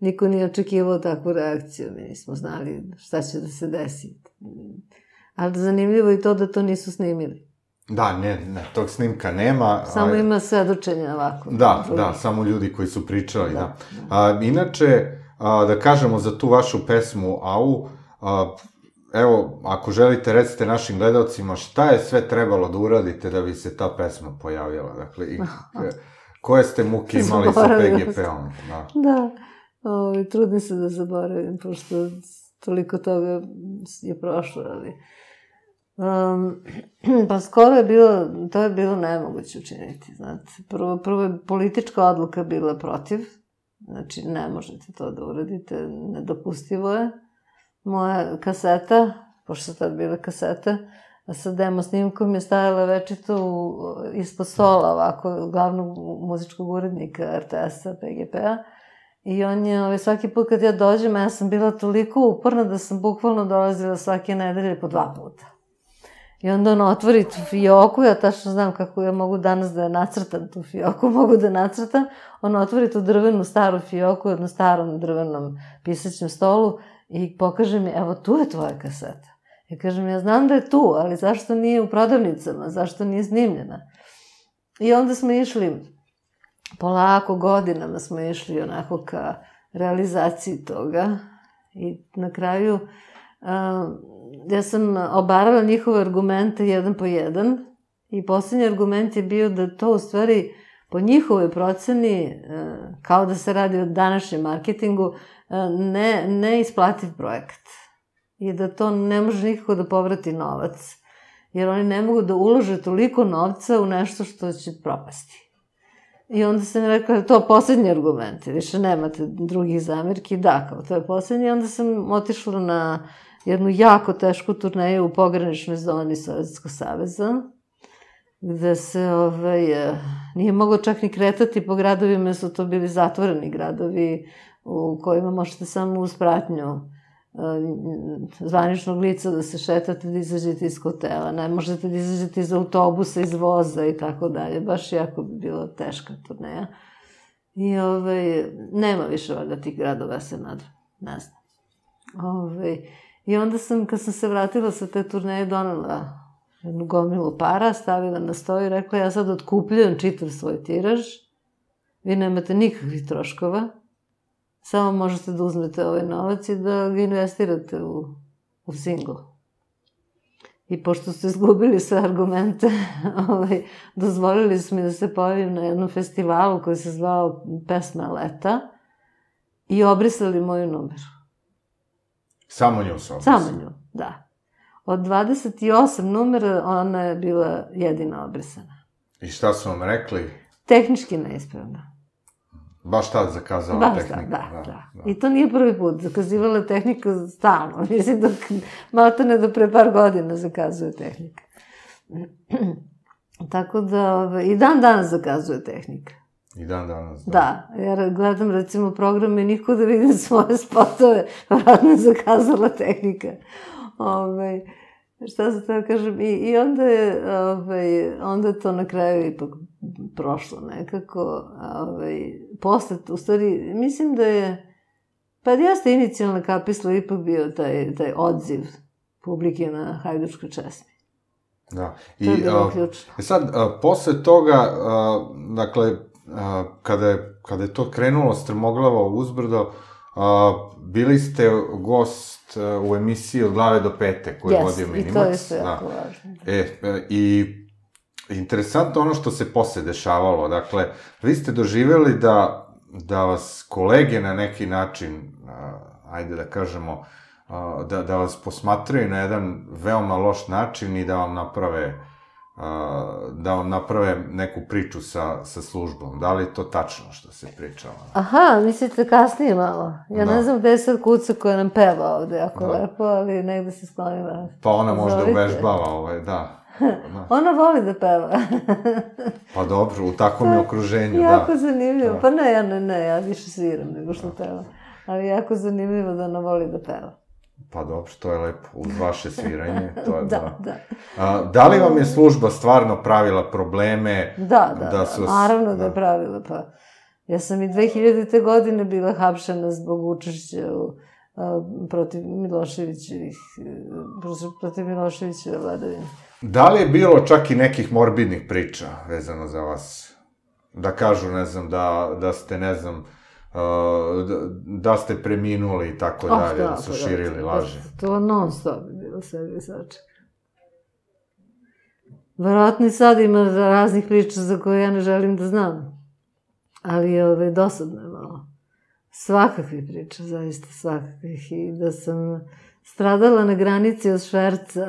niko nije očekivao takvu reakciju. Mi nismo znali šta će da se desi. Ali zanimljivo je to da to nisu snimili. Da, ne, tog snimka nema. Samo ima svedočenja ovako. Da, da, samo ljudi koji su pričali. Inače, da kažemo za tu vašu pesmu Au, evo, ako želite, recite našim gledalcima šta je sve trebalo da uradite da bi se ta pesma pojavila. Dakle, koje ste muke imali sa P G P-om? Da, trudim se da zaboravim, pošto toliko toga je prošlo, ali... Pa skoro je bilo, to je bilo nemoguće učiniti, znate. Prvo je politička odluka bila protiv, znači ne možete to da uradite, nedopustivo je. Moja kaseta, pošto su tad bile kasete, sa demo snimkom je stajala večito ispod stola ovako, glavnog muzičkog urednika R T S-a, P G P-a. I on je, svaki put kad ja dođem, ja sam bila toliko uporna da sam bukvalno dolazila svake nedelje po dva puta. I onda ono otvori tu fioku, ja tačno znam kako ja mogu danas da nacrtam tu fioku, mogu da nacrtam. Ono otvori tu drvenu staru fioku, jednu starom drvenom pisaćem stolu i pokaže mi, evo tu je tvoja kaseta. I kažem, ja znam da je tu, ali zašto nije u prodavnicama, zašto nije snimljena? I onda smo išli, polako godinama smo išli onako ka realizaciji toga i na kraju... Ja sam obarala njihove argumente jedan po jedan i posljednji argument je bio da to u stvari po njihovoj proceni, kao da se radi o današnjem marketingu, ne isplativ projekat i da to ne može nikako da povrati novac, jer oni ne mogu da ulože toliko novca u nešto što će propasti. I onda sam rekao, je to poslednji argument, više nemate drugih zamerki, da, kao to je poslednji. I onda sam otišla na jednu jako tešku turneju u pograničnoj zoni Sovjetskog saveza, gde se nije moglo čak ni kretati po gradovima, jer su to bili zatvoreni gradovi u kojima možete samo uz pratnju zvaničnog lica da se šetate, da izađete iz hotela, ne možete da izađete iz autobusa, iz voza i tako dalje. Baš jako bi bila teška turneja. I nema više valjda tih gradova, se nadam, ne znam. I onda sam, kad sam se vratila sa te turneje, donela jednu gomilu para, stavila na sto i rekla, ja sad otkupljujem čitav svoj tiraž, vi nemate nikakvih troškova, samo možete da uzmete ovaj novac i da ga investirate u singl. I pošto ste izgubili sve argumente, dozvolili su mi da se pojavim na jednom festivalu koji se zvao Pesma Leta i obrisali moju numeru. Samo nju se obrisali? Samo nju, da. Od dvadeset osam numera ona je bila jedina obrisana. I šta su vam rekli? Tehnički neispravna. Baš tad zakazala tehnika. Baš tad, da. I to nije prvi put. Zakazivala tehnika stalno. Mislim, dok maltene do pre par godina zakazuje tehnika. Tako da, i dan danas zakazuje tehnika. I dan danas, da. Da. Ja gledam, recimo, programe, niko da vidim svoje spotove. Vratno je zakazala tehnika. Šta se tako kažem? I onda je to na kraju ipak prošlo nekako. Posle, u stvari, mislim da je, pa jeste inicijalna kapisla ipak bio taj odziv publike na Hajdučkoj česmi. Da. To je bilo ključno. I sad, posle toga, dakle, kada je to krenulo strmoglavo uzbrdo, bili ste gost u emisiji Od glave do pete, koju je vodio Minimac. I to je sve jako važno. I interesantno ono što se posle dešavalo. Dakle, vi ste doživjeli da vas kolege na neki način, ajde da kažemo, da vas posmatraju na jedan veoma loš način i da vam naprave da vam naprave neku priču sa službom. Da li je to tačno što se pričalo? Aha, mislite kasnije malo. Ja ne znam gde je sad kuca koja nam peva ovde jako lepo, ali negde se sklonila. Pa ona možda uvežbava, da. Ona voli da peva. Pa dobro, u takvom okruženju, da. Jako zanimljivo. Pa ne, ja ne, ne, ja više sviram nego što pevam. Ali jako zanimljivo da ona voli da peva. Pa dobro, to je lepo, uz vaše sviranje. Da, da. Da li vam je služba stvarno pravila probleme? Da, da, naravno da je pravila. Ja sam i dve hiljadite. godine bila hapšena zbog učešća protiv Miloševićeve vladavine. Da li je bilo čak i nekih morbidnih priča vezano za vas? Da kažu, ne znam, da ste, ne znam, da ste preminuli i tako dalje, da su širili laži. To non stop je bilo sve visače. Verovatno i sad ima raznih priča za koje ja ne želim da znam. Ali dosadno je malo. Svakakvih priča, zaista svakakvih. I da sam stradala na granici od šverca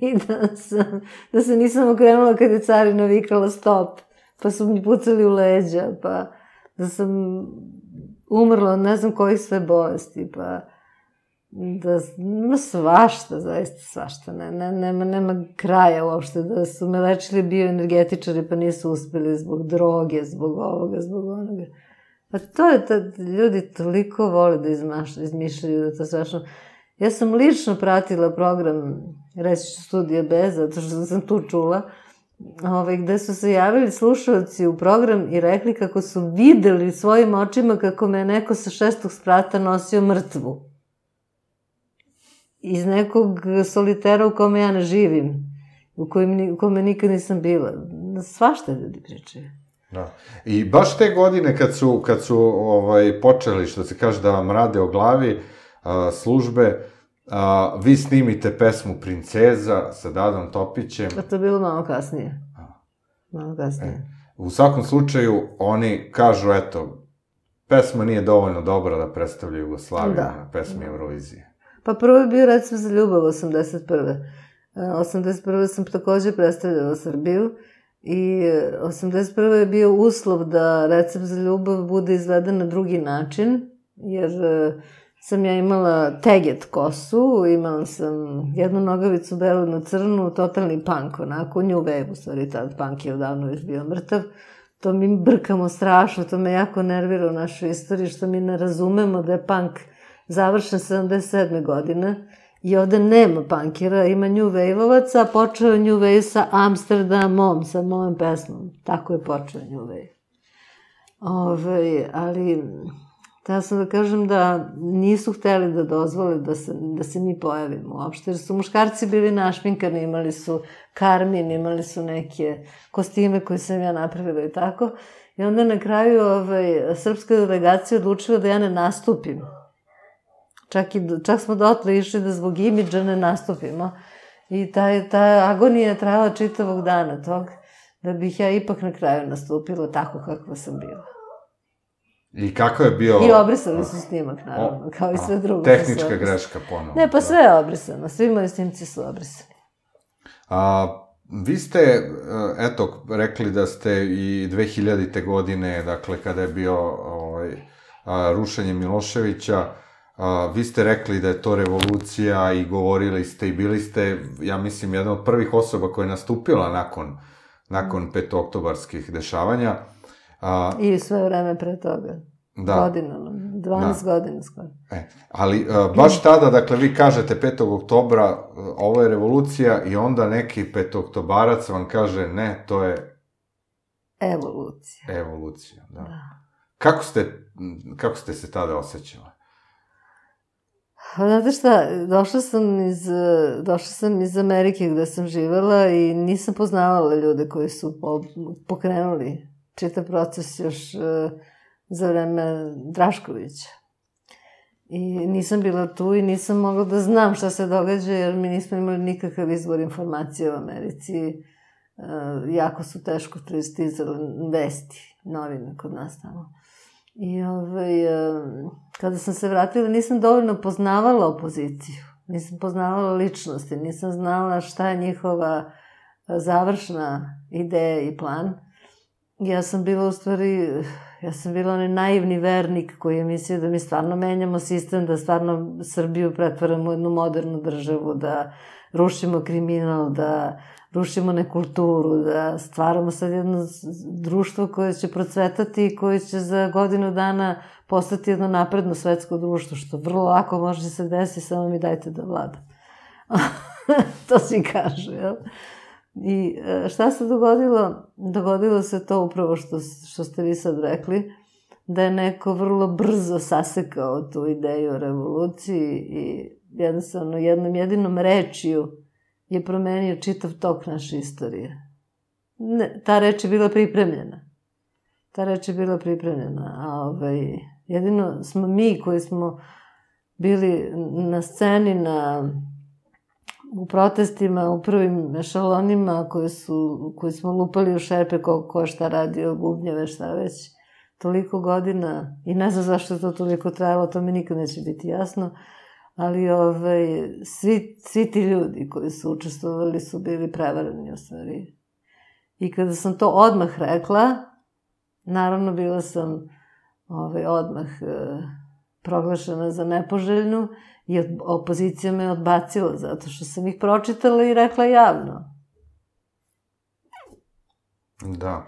i da se nisam okrenula kad je carina vikala stop, pa su mi pucali u leđa, pa da sam umrla od ne znam kojih sve bolesti, pa da, no svašta, zaista svašta, nema kraja uopšte, da su me lečili bioenergetičari, pa nisu uspeli zbog droge, zbog ovoga, zbog onoga. Pa to je, ljudi toliko vole da izmišljaju, da to strašno. Ja sam lično pratila program, Reci ću, Studija B, zato što sam tu čula, gde su se javili slušalci u program i rekli kako su videli svojim očima kako me neko sa šestog sprata nosio mrtvu. Iz nekog solitera u kome ja ne živim, u kome nikad nisam bila. Svašta ljudi pričaju. I baš te godine kad su počeli, što se kaže, da vam rade o glavi službe, vi snimite pesmu Princeza sa Dadom Topićem. To je bilo malo kasnije. Malo kasnije. U svakom slučaju, oni kažu, eto, pesma nije dovoljno dobra da predstavlja Jugoslaviju na pesmi Eurovizije. Pa prvo je bio Recep za ljubav, osamdeset prve. osamdeset prve sam takođe predstavljala Srbiju I osamdeset prve je bio uslov da Recept za ljubav bude izveden na drugi način, jer sam ja imala teget kosu, imala sam jednu nogavicu belu na crnu, totalni punk, onako, new wave, u stvari tad punk je odavno već bio mrtav. To mi brkamo strašno, to me jako nervira u našoj istoriji, što mi ne razumemo da je punk završen sedamdeset sedme godine. I ovde nema punkira, ima new wave-ovaca, a počeo je new wave sa Amsterdamom, sa mojom pesmom. Tako je počeo new wave. Ali, htela sam da kažem da nisu hteli da dozvole da se mi pojavimo uopšte, jer su muškarci bili našminkani, imali su karmin, imali su neke kostime koje sam ja napravila i tako. I onda na kraju srpska delegacija odlučila da ja ne nastupim. Čak smo dotle išli da zbog imidža ne nastupimo. I ta agonija je trajala čitavog dana tog, da bih ja ipak na kraju nastupila tako kakva sam bila. I kako je bio... I obrisali su snimak, naravno, kao i sve drugo. Tehnička greška ponovno. Ne, pa sve je obrisano. Svi moji snimci su obrisani. Vi ste, eto, rekli da ste i dve hiljadite. godine, dakle, kada je bio rušenje Miloševića, vi ste rekli da je to revolucija i govorili ste i bili ste, ja mislim, jedna od prvih osoba koja je nastupila nakon petoktobarskih dešavanja. I sve vreme pre toga. Godinama. dvanaest godina skoro. Ali baš tada, dakle, vi kažete petog oktobra, ovo je revolucija i onda neki petoktobarac vam kaže ne, to je... Evolucija. Evolucija, da. Kako ste se tada osjećali? Znate šta, došla sam iz Amerike gde sam živela i nisam poznavala ljude koji su pokrenuli čitav proces još za vreme Draškovića. I nisam bila tu i nisam mogla da znam šta se događa, jer mi nismo imali nikakav izbor informacija u Americi. Jako su teško pristizale vesti, novine kod nas tamo. I kada sam se vratila, nisam dovoljno poznavala opoziciju, nisam poznavala ličnosti, nisam znala šta je njihova završna ideja i plan. Ja sam bila u stvari, ja sam bila onaj naivni vernik koji je mislio da mi stvarno menjamo sistem, da stvarno Srbiju pretvaramo u jednu modernu državu, da rušimo kriminal, da rušimo nekulturu, da stvaramo sad jedno društvo koje će procvetati i koje će za godinu dana postati jedno napredno svetsko društvo, što vrlo lako može se desiti, samo mi dajte da vladam. To svi kažu, jel? I šta se dogodilo? Dogodilo se to upravo što ste vi sad rekli, da je neko vrlo brzo sasekao tu ideju o revoluciji i jednostavno jednom jedinom rečju je promenio čitav tok naše istorije. Ta reč je bila pripremljena. Ta reč je bila pripremljena, a jedino smo mi koji smo bili na sceni, na... u protestima, u prvim šalonima koji smo lupali u šerpe, ko šta radio, bubnjeve, šta već, toliko godina, i ne znam zašto je to toliko trajalo, to mi nikad neće biti jasno, ali svi ti ljudi koji su učestvovali su bili prevareni u stvari. I kada sam to odmah rekla, naravno bila sam odmah proglašena za nepoželjnu i opozicija me odbacila zato što sam ih pročitala i rekla javno. Da,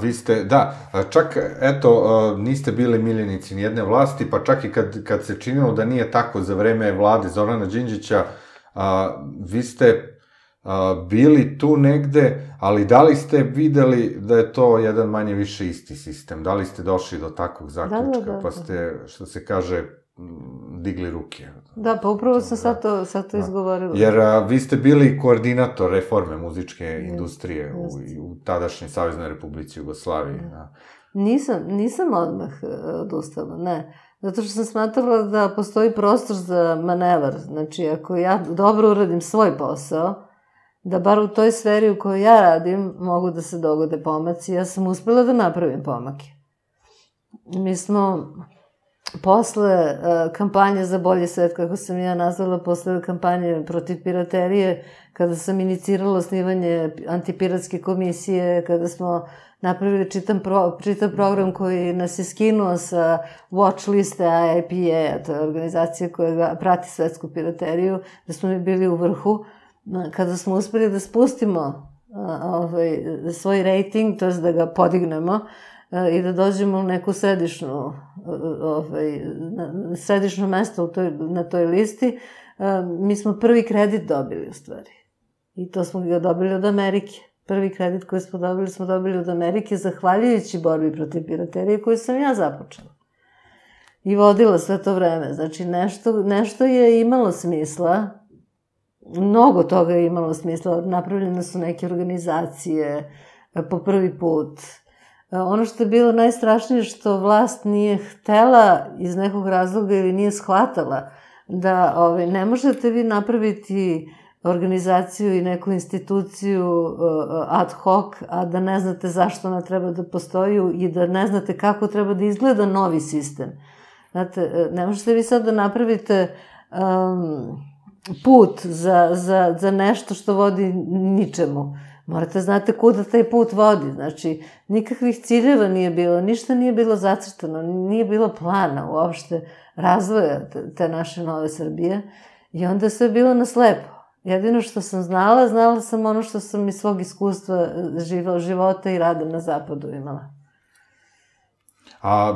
vi ste, da, čak, eto, niste bili miljenici ni jedne vlasti, pa čak i kad se činilo da nije tako za vreme vlade Zorana Đinđića, vi ste bili tu negde, ali da li ste videli da je to jedan manje više isti sistem? Da li ste došli do takvog zaključka pa ste, što se kaže, digli ruke? Da, pa upravo sam sad to izgovorila. Jer vi ste bili koordinator reforme muzičke industrije u tadašnjoj Saveznoj Republici Jugoslaviji. Nisam odmah odustala, ne. Zato što sam smatrala da postoji prostor za manevar. Znači, ako ja dobro uradim svoj posao, da bar u toj sferi u kojoj ja radim mogu da se dogode pomaci. Ja sam uspela da napravim pomake. Mi smo posle kampanje za bolji svet, kako sam ja nazvala, posle kampanje protiv piraterije, kada sam inicirala osnivanje antipiratske komisije, kada smo napravili čitav program koji nas je skinuo sa watch liste A I P A, to je organizacija koja prati svetsku pirateriju, da smo mi bili u vrhu. Kada smo uspeli da spustimo svoj rejting, to je da ga podignemo, i da dođemo u neko središno mesto na toj listi, mi smo prvi kredit dobili u stvari. I to smo ga dobili od Amerike. Prvi kredit koji smo dobili, smo dobili od Amerike zahvaljujući borbi protiv piraterije koju sam ja započela. I vodila sve to vreme. Znači, nešto je imalo smisla, mnogo toga je imalo smisla, napravljene su neke organizacije po prvi put. Ono što je bilo najstrašnije što vlast nije htela iz nekog razloga ili nije shvatala da ne možete vi napraviti organizaciju i neku instituciju ad hoc, a da ne znate zašto ona treba da postoji i da ne znate kako treba da izgleda novi sistem. Znate, ne možete vi sad da napravite put za nešto što vodi ničemu. Morate znate kuda taj put vodi, znači nikakvih ciljeva nije bilo, ništa nije bilo zacrtano, nije bilo plana uopšte razvoja te naše nove Srbije i onda je sve bilo na slepo. Jedino što sam znala, znala sam ono što sam iz svog iskustva života i rada na zapadu imala. A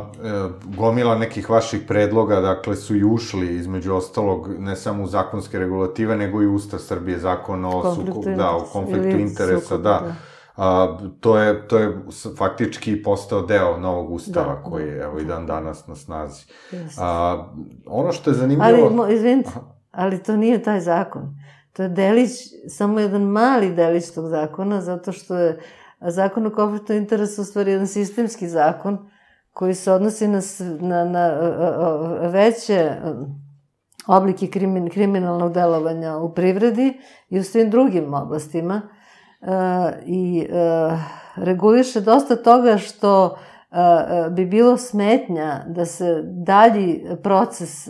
gomila nekih vaših predloga, dakle, su i ušli, između ostalog, ne samo u zakonske regulative, nego i Ustav Srbije, zakon o konfliktu interesa, da. To je faktički postao deo novog ustava koji je, evo, i dan danas na snazi. Ono što je zanimljivo... Ali, izvinite, ali to nije taj zakon. To je delić, samo jedan mali delić tog zakona, zato što je zakon o konfliktu interesa u stvari jedan sistemski zakon, koji se odnosi na veće oblike kriminalnog delovanja u privredi i u svim drugim oblastima i reguliše dosta toga što bi bilo smetnja da se dalji proces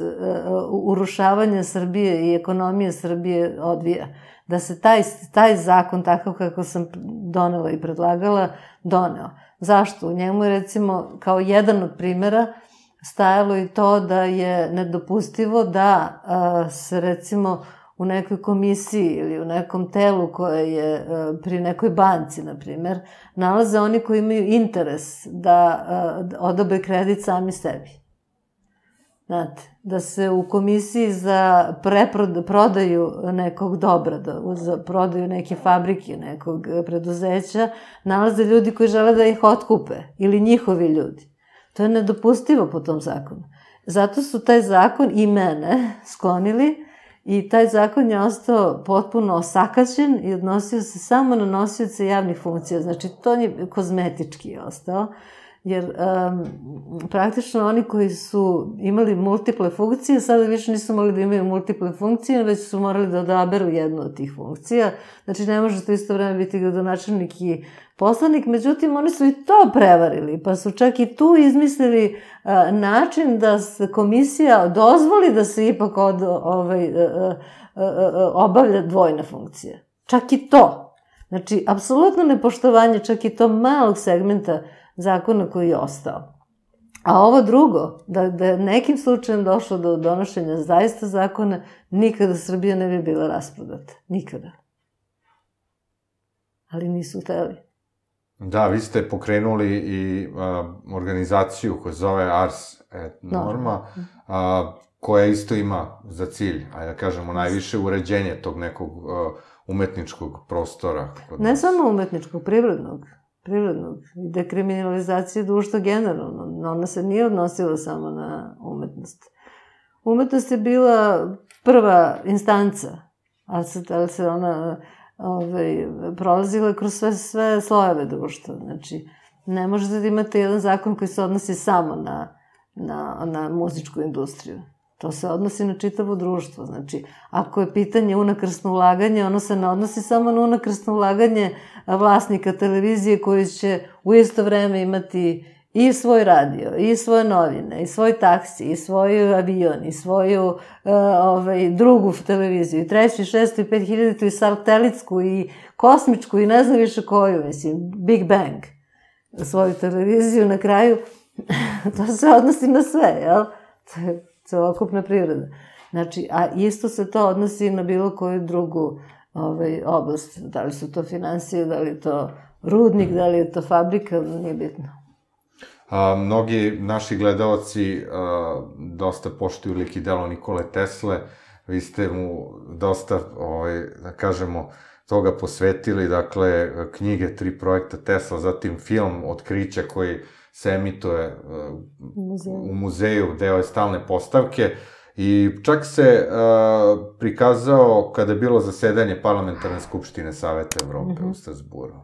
urušavanja Srbije i ekonomije Srbije odvija. Da se taj zakon, takav kako sam donela i predlagala, doneo. Zašto? U njemu je, recimo, kao jedan od primjera stajalo i to da je nedopustivo da se, recimo, u nekoj komisiji ili u nekom telu koje je pri nekoj banci, na primjer, nalaze oni koji imaju interes da odobre kredit sami sebi. Znate, da se u komisiji za prodaju nekog dobra, za prodaju neke fabrike, nekog preduzeća, nalaze ljudi koji žele da ih otkupe, ili njihovi ljudi. To je nedopustivo po tom zakonu. Zato su taj zakon i mene sklonili i taj zakon je ostao potpuno osakaćen i odnosio se samo na nosioce javnih funkcija. Znači, to je kozmetički ostao. Jer praktično oni koji su imali multiple funkcije, sada više nisu mogli da imaju multiple funkcije, već su morali da odaberu jednu od tih funkcija. Znači, ne možete isto vreme biti gradonačelnik i poslanik, međutim, oni su i to prevarili, pa su čak i tu izmislili način da se komisija dozvoli da se ipak obavlja dvojna funkcija. Čak i to. Znači, apsolutno nepoštovanje čak i to malog segmenta zakona koji je ostao. A ovo drugo, da je nekim slučajem došlo do donošenja zaista zakona, nikada Srbija ne bi bila rasprodata. Nikada. Ali nisu hteli. Da, vi ste pokrenuli i organizaciju koja zove Ars et Norma, koja isto ima za cilj, ajde da kažemo, najviše uređenje tog nekog umetničkog prostora. Ne samo umetničkog, privrednog. privrednog, dekriminalizacije društva generalno. Ona se nije odnosila samo na umetnost. Umetnost je bila prva instanca, ali se ona prolazila kroz sve slojeve društva. Znači, ne možete da imate jedan zakon koji se odnosi samo na muzičku industriju. To se odnosi na čitavo društvo. Znači, ako je pitanje unakrsno ulaganje, ono se ne odnosi samo na unakrsno ulaganje vlasnika televizije koji će u isto vreme imati I svoj radio, i svoje novine, i svoj taksi, i svoj avion, i svoju drugu televiziju, i treću, i šestu, i pet hiljaditu, i satelitsku, i kosmičku, i ne znam više koju, mislim, Big Bang, svoju televiziju na kraju. To se odnosi na sve, jel? To je celokupna priroda. Znači, a isto se to odnosi na bilo koju drugu oblast. Da li su to financije, da li je to rudnik, da li je to fabrika, nije bitno. Mnogi naši gledaoci dosta poštuju lik i delo Nikole Tesle. Vi ste mu dosta, da kažemo, toga posvetili. Dakle, knjige, tri projekta Tesla, zatim film Otkrića koji se emituje u muzeju, deo je stalne postavke. I čak se prikazao kada je bilo zasedanje Parlamentarne skupštine Saveta Evrope u Strasburu.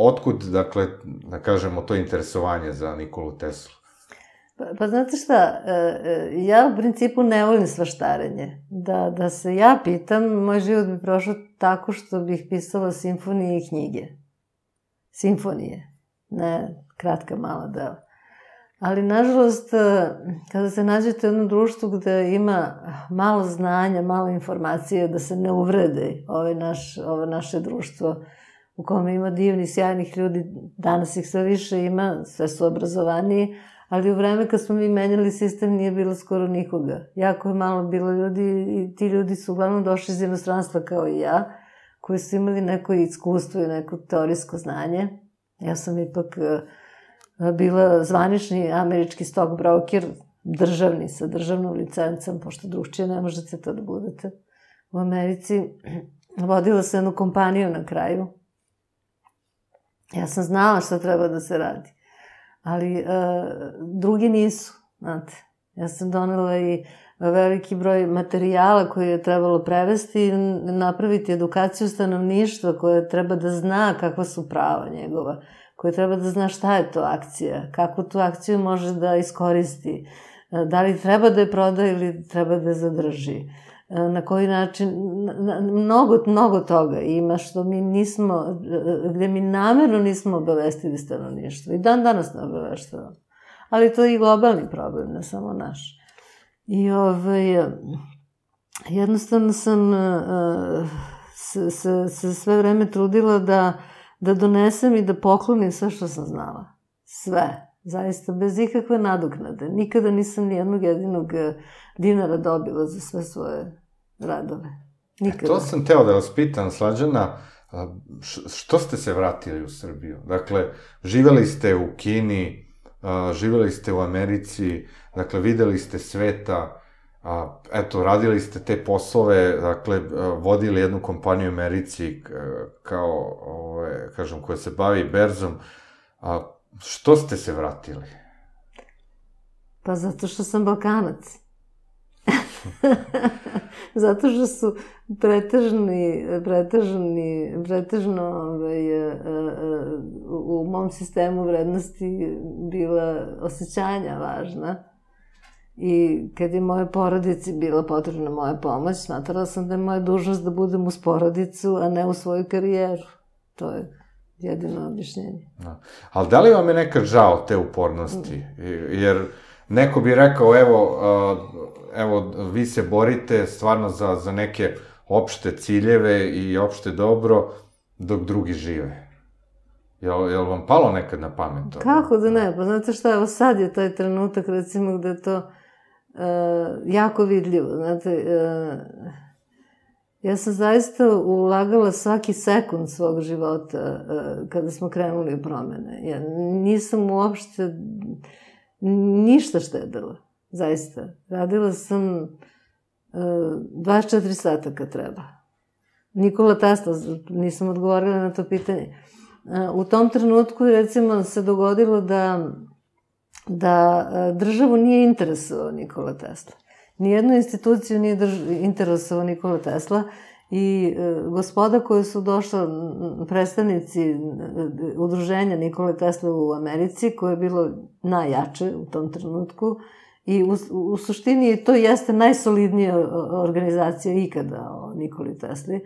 Otkud, dakle, da kažemo, to interesovanje za Nikolu Teslu? Pa znate šta, ja u principu ne volim svaštarenje. Da se ja pitam, moj život bi prošao tako što bih pisala simfonije i knjige. Simfonije, ne kratka mala dela. Ali, nažalost, kada se nađete u jednom društvu gde ima malo znanja, malo informacije, da se ne uvrede ovo naše društvo, u kome ima divnih, sjajnih ljudi, danas ih sve više ima, sve su obrazovaniji, ali u vreme kad smo mi menjali sistem nije bilo skoro nikoga. Jako je malo bilo ljudi i ti ljudi su uglavnom došli iz inostranstva kao i ja, koji su imali neko iskustvo i neko teorijsko znanje. Ja sam ipak bila zvanični američki stockbroker, državni, sa državnom licencom, pošto drugčije ne možete to da budete u Americi. Vodila sam jednu kompaniju na kraju. Ja sam znala šta treba da se radi, ali drugi nisu, znate. Ja sam donela i veliki broj materijala koje je trebalo prevesti i napraviti edukaciju stanovništva koje treba da zna kakva su prava njegova, koje treba da zna šta je to akcija, kako tu akciju može da iskoristi, da li treba da je proda ili treba da je zadrži. Na koji način, mnogo, mnogo toga ima što mi nismo, gde mi namjerno nismo obavestili stanovništvo. I dan danas ne obaveštavamo. Ali to je i globalni problem, ne samo naš. I jednostavno sam se sve vreme trudila da donesem i da poklonim sve što sam znala. Sve. Zaista, bez ikakve nadoknade. Nikada nisam ni jednog jedinog dinara dobila za sve svoje radove. Nikada. To sam teo da vas pitam, Slađana, što ste se vratili u Srbiju? Dakle, živeli ste u Kini, živeli ste u Americi, dakle, videli ste sveta, eto, radili ste te poslove, dakle, vodili jednu kompaniju u Americi, kao, kažem, koja se bavi berzom. Što ste se vratili? Pa zato što sam Balkanac. Zato što su pretežno u mom sistemu vrednosti bila osjećanja važna. I kad je moje porodici bila potrebna moja pomoć, smatrala sam da je moja dužnost da budem uz porodicu, a ne u svoju karijeru. To je jedino objašnjenje. Ali da li vam je nekad žao te upornosti? Jer neko bi rekao, evo, vi se borite stvarno za neke opšte ciljeve i opšte dobro, dok drugi žive. Je li vam palo nekad na pamet? Kako da ne? Pa znate šta, evo sad je taj trenutak, recimo, gde je to jako vidljivo. Znate, ja sam zaista ulagala svaki sekund svog života kada smo krenuli u promene. Ja nisam uopšte ništa štedela, zaista. Radila sam dvadeset četiri sata kad treba. Nikola Tesla, nisam odgovorila na to pitanje. U tom trenutku, recimo, se dogodilo da, da državu nije interesovao Nikola Tesla. Nijednu instituciju nije interesovao Nikola Tesla i gospoda koji su došla, predstavnici udruženja Nikole Tesla u Americi, koje je bilo najjače u tom trenutku i u suštini to jeste najsolidnija organizacija ikada o Nikoli Tesli.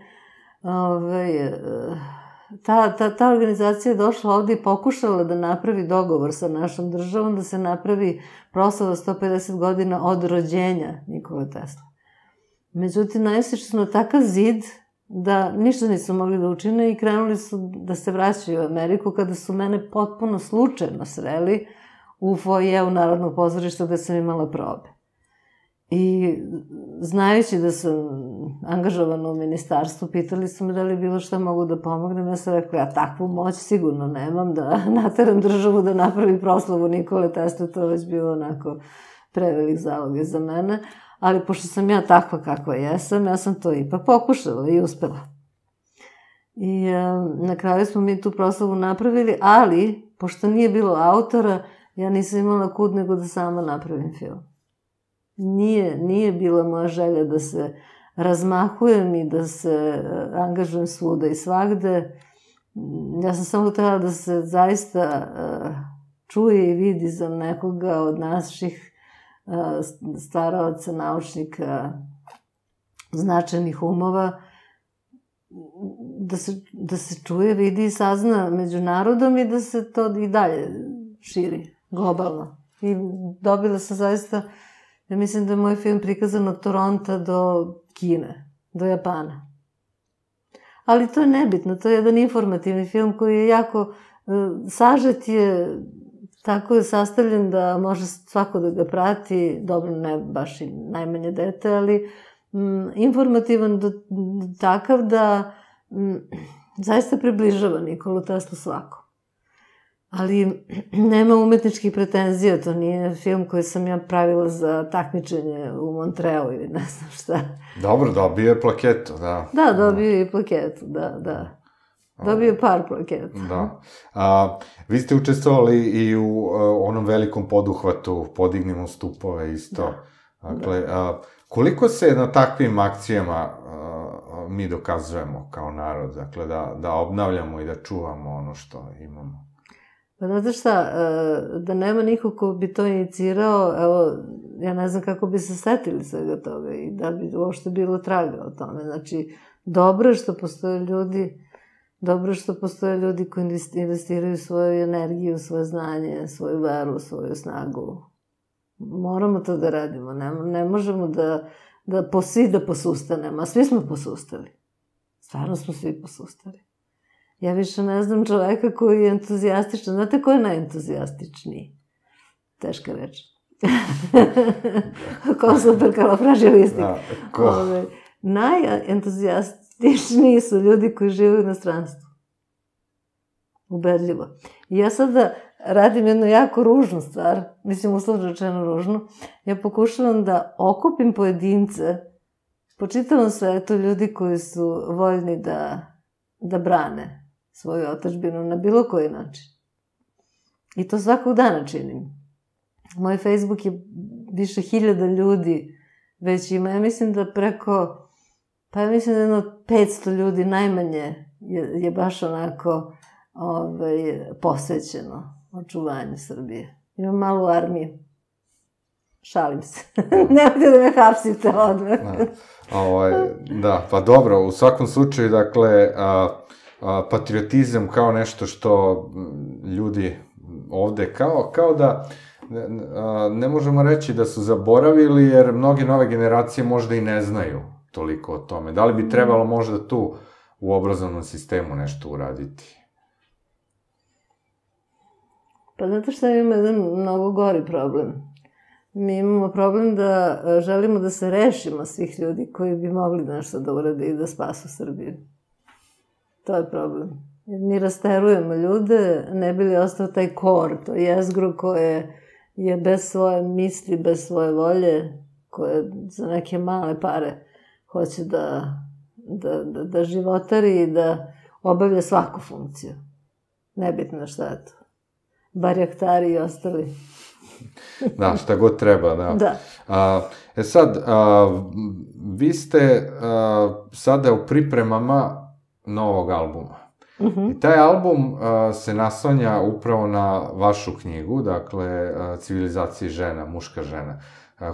Ta, ta, ta organizacija je došla ovde i pokušala da napravi dogovor sa našom državom, da se napravi proslava sto pedeset godina od rođenja Nikole Tesla. Međutim, naišli su na takav zid da ništa nisu mogli da učine i krenuli su da se vraćaju u Ameriku, kada su mene potpuno slučajno sreli u foje u Narodnog pozorišta gde sam imala probe. I znajući da sam angažovana u ministarstvu, pitali su me da li bilo šta mogu da pomognem. Ja sam rekla, ja takvu moć sigurno nemam da nateram državu da napravi proslavu Nikole Tesla, to već bilo onako prevelik zalog za mene. Ali pošto sam ja takva kakva jesam, ja sam to ipak pokušala i uspela. I na kraju smo mi tu proslavu napravili, ali pošto nije bilo autora, ja nisam imala kud nego da sama napravim film. Nije, nije bila moja želja da se razmahujem i da se angažujem svuda i svagde. Ja sam samo htela da se zaista čuje i vidi za nekoga od naših stvaralaca, naučnika, značajnih umova, da se, da se čuje, vidi i sazna među narodom i da se to i dalje širi, globalno. I dobila sam zaista... Ja mislim da je moj film prikazan od Toronta do Kine, do Japana. Ali to je nebitno, to je jedan informativni film koji je jako... Sažet je, tako je sastavljen da može svako da ga prati, dobro ne baš i najmanje dete, ali informativan takav da zaista približava Nikolu Teslu svako. Ali nema umetničkih pretenzija, to nije film koji sam ja pravila za takmičenje u Montreu ili ne znam šta. Dobro, dobio je plaketu, da. Da, dobio je plaketu, da, da. Dobio je par plaketa. Da. A, vi ste učestvovali i u onom velikom poduhvatu, podignimo stupove isto. Dakle, a, koliko se na takvim akcijama a, mi dokazujemo kao narod, dakle, da, da obnavljamo i da čuvamo ono što imamo? Pa znate šta, da nema niko ko bi to inicirao, evo, ja ne znam kako bi se setili svega toga i da bi uopšte bilo traga o tome. Znači, dobro je što postoje ljudi, dobro je što postoje ljudi koji investiraju svoju energiju, svoje znanje, svoju veru, svoju snagu. Moramo to da radimo, ne možemo da svi da posustanemo, a svi smo posustali. Stvarno smo svi posustali. Ja više ne znam čoveka koji je entuzijastičan. Znate ko je najentuzijastičniji? Teška reč. Ko superkalofragilistik. Najentuzijastičniji su ljudi koji žive u inostranstvu. Ubedljivo. I ja sada radim jednu jako ružnu stvar, mislim uslovno rečeno ružnu. Ja pokušavam da okupim pojedince po čitavom svetu, ljudi koji su voljni da da brane svoju otadžbinu na bilo koji način. I to svakog dana činim. Moj Facebook je više hiljada ljudi već ima. Ja mislim da preko, pa ja mislim da jedno petsto ljudi najmanje je baš onako posvećeno očuvanju Srbije. Imam malu armiju. Šalim se. Nemojte da me hapsite odmah. Da, pa dobro, u svakom slučaju, dakle, patriotizam kao nešto što ljudi ovde, kao da ne možemo reći da su zaboravili, jer mnoge nove generacije možda i ne znaju toliko o tome. Da li bi trebalo možda tu u obrazovnom sistemu nešto uraditi? Pa znate što ima jedan mnogo gori problem. Mi imamo problem da želimo da se rešimo svih ljudi koji bi mogli nešto da urade i da spasu Srbiju. To je problem. Mi rasterujemo ljude, ne bi li ostao taj kor, to jezgro koje je bez svoje misli, bez svoje volje, koje za neke male pare hoće da životari i da obavlja svaku funkciju. Nebitno šta je to. Barjaktari i ostali. Da, šta god treba, da. E sad, vi ste sada u pripremama novog albuma. I taj album se naslanja upravo na vašu knjigu, dakle, Civilizacija žena, muška žena.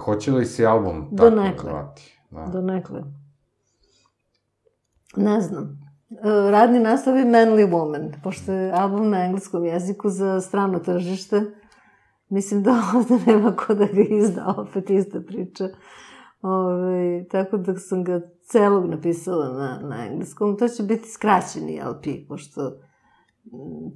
Hoće li se album tako zvati? Donekle. Ne znam. radni naslov je Manly Woman, pošto je album na engleskom jeziku za strano tržište. Mislim da ovde nema ko da ga izda, opet ista priča. Tako da sam ga celog napisala na engleskom. To će biti skraćeni el pe, pošto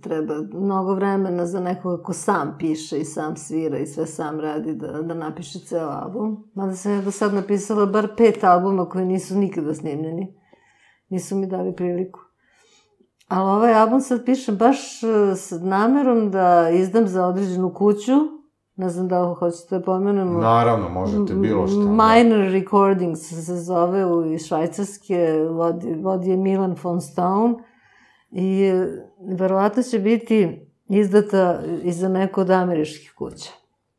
treba mnogo vremena za nekoga ko sam piše i sam svira i sve sam radi da napiše ceo album. Mada sam ja do sad napisala bar pet albuma koje nisu nikada snimljeni. Nisu mi dali priliku. Ali ovaj album sad pišem baš s namerom da izdam za određenu kuću. Ne znam da li hoćete da pomenemo. Naravno, možete bilo šta. Minor Recordings se zove u Švajcarske. Vodi je Milan von Stone. I verovatno će biti izdata i za neko od američkih kuća.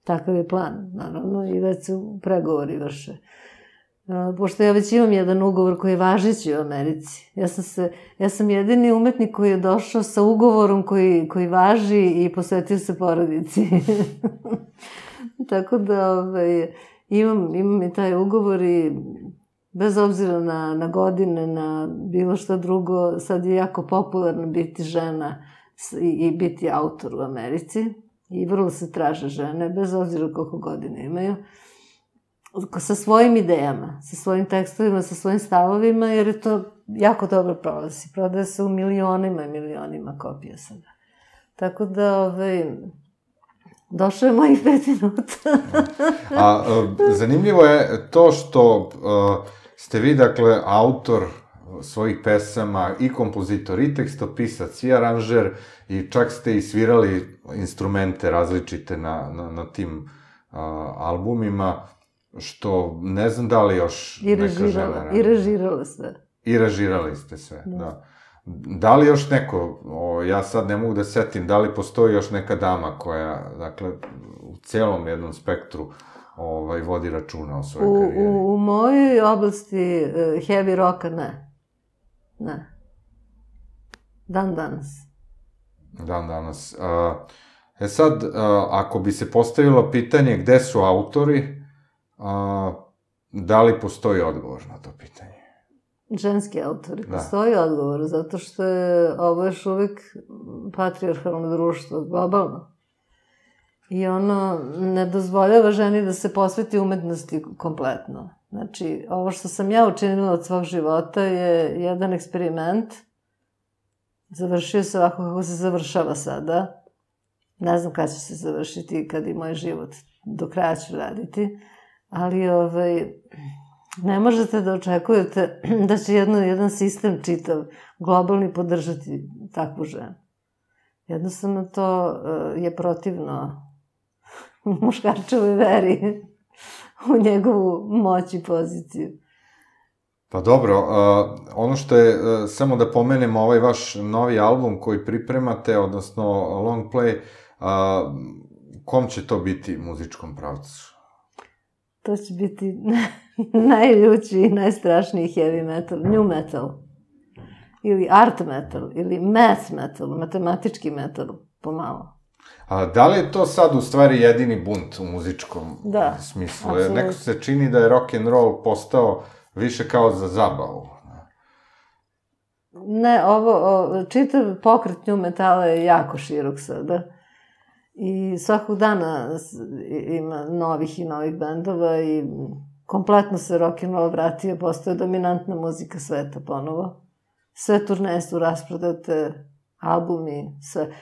Takav je plan, naravno, i već se pregovori vrše. Pošto ja već imam jedan ugovor koji je važeći u Americi. Ja sam jedini umetnik koji je došao sa ugovorom koji važi i posvetio se porodici. Tako da imam i taj ugovor i bez obzira na godine, na bilo što drugo, sad je jako popularno biti žena i biti autor u Americi. I vrlo se traže žene, bez obzira koliko godine imaju. Sa svojim idejama, sa svojim tekstovima, sa svojim stavovima, jer je to jako dobro prolazi. Prodaje se u milionima i milionima kopija sada. Tako da, došlo je mojih pet minuta. Zanimljivo je to što ste vi, dakle, autor svojih pesama i kompozitor, i tekstopisac, i aranžer, i čak ste i svirali instrumente različite na tim albumima. Što ne znam da li još neko žele. I režirala sve. I režirali ste sve, da. Da li još neko, ja sad ne mogu da setim, da li postoji još neka dama koja, dakle, u celom jednom spektru vodi računa o svojoj karijeri? U mojoj oblasti heavy rocka ne. Ne. Dan danas. Dan danas. E sad, ako bi se postavilo pitanje gde su autori, da li postoji odgovor na to pitanje? Ženski autori. Postoji odgovor, zato što je ovo još uvijek patrijarhalno društvo, globalno. I ono ne dozvoljava ženi da se posveti umetnosti kompletno. Znači, ovo što sam ja učinila od svog života je jedan eksperiment. Završio se ovako kako se završava sada. Ne znam kada će se završiti i kada i moj život do kraja ću raditi. Ali ne možete da očekujete da će jedan sistem čitav, globalni, podržati takvu ženu. Jednostavno to je protivno muškarčevoj veri u njegovu moć i poziciju. Pa dobro, ono što je, samo da pomenemo ovaj vaš novi album koji pripremate, odnosno long play, kom će to biti muzičkom pravcu? To će biti najljući i najstrašniji heavy metal, new metal, ili art metal, ili math metal, matematički metal, pomalo. Da li je to sad u stvari jedini bunt u muzičkom smislu? Neko se čini da je rock'n'roll postao više kao za zabavu. Ne, ovo, čitav pokret new metala je jako širok sada. I svakog dana ima novih i novih bendova i kompletno se rock'n'roll vratio, postoje dominantna muzika sveta ponovo. Sve turneje su rasprodate, albumi, sve.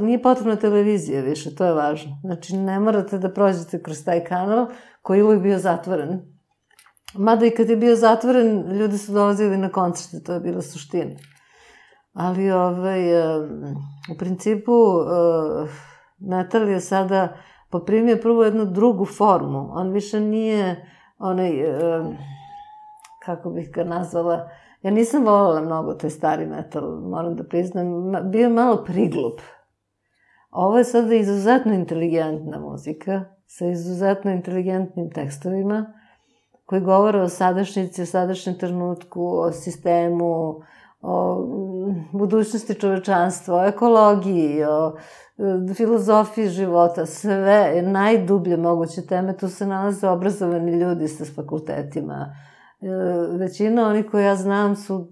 Nije potrebna televizija više, to je važno. Znači, ne morate da prođete kroz taj kanal koji je uvijek bio zatvoren. Mada i kad je bio zatvoren, ljudi su dolazili na koncerte, to je bila suština. Ali, u principu, metal je sada poprimio prvo jednu drugu formu. On više nije onaj, kako bih ga nazvala, ja nisam voljela mnogo taj stari metal, moram da priznam, bio je malo priglup. Ovo je sada izuzetno inteligentna muzika, sa izuzetno inteligentnim tekstovima, koji govore o sadašnjici, o sadašnjem trenutku, o sistemu, o budućnosti čovečanstva, o ekologiji, o filozofiji života, sve najdublje moguće teme. Tu se nalaze obrazovani ljudi sa fakultetima. Većina onih koje ja znam su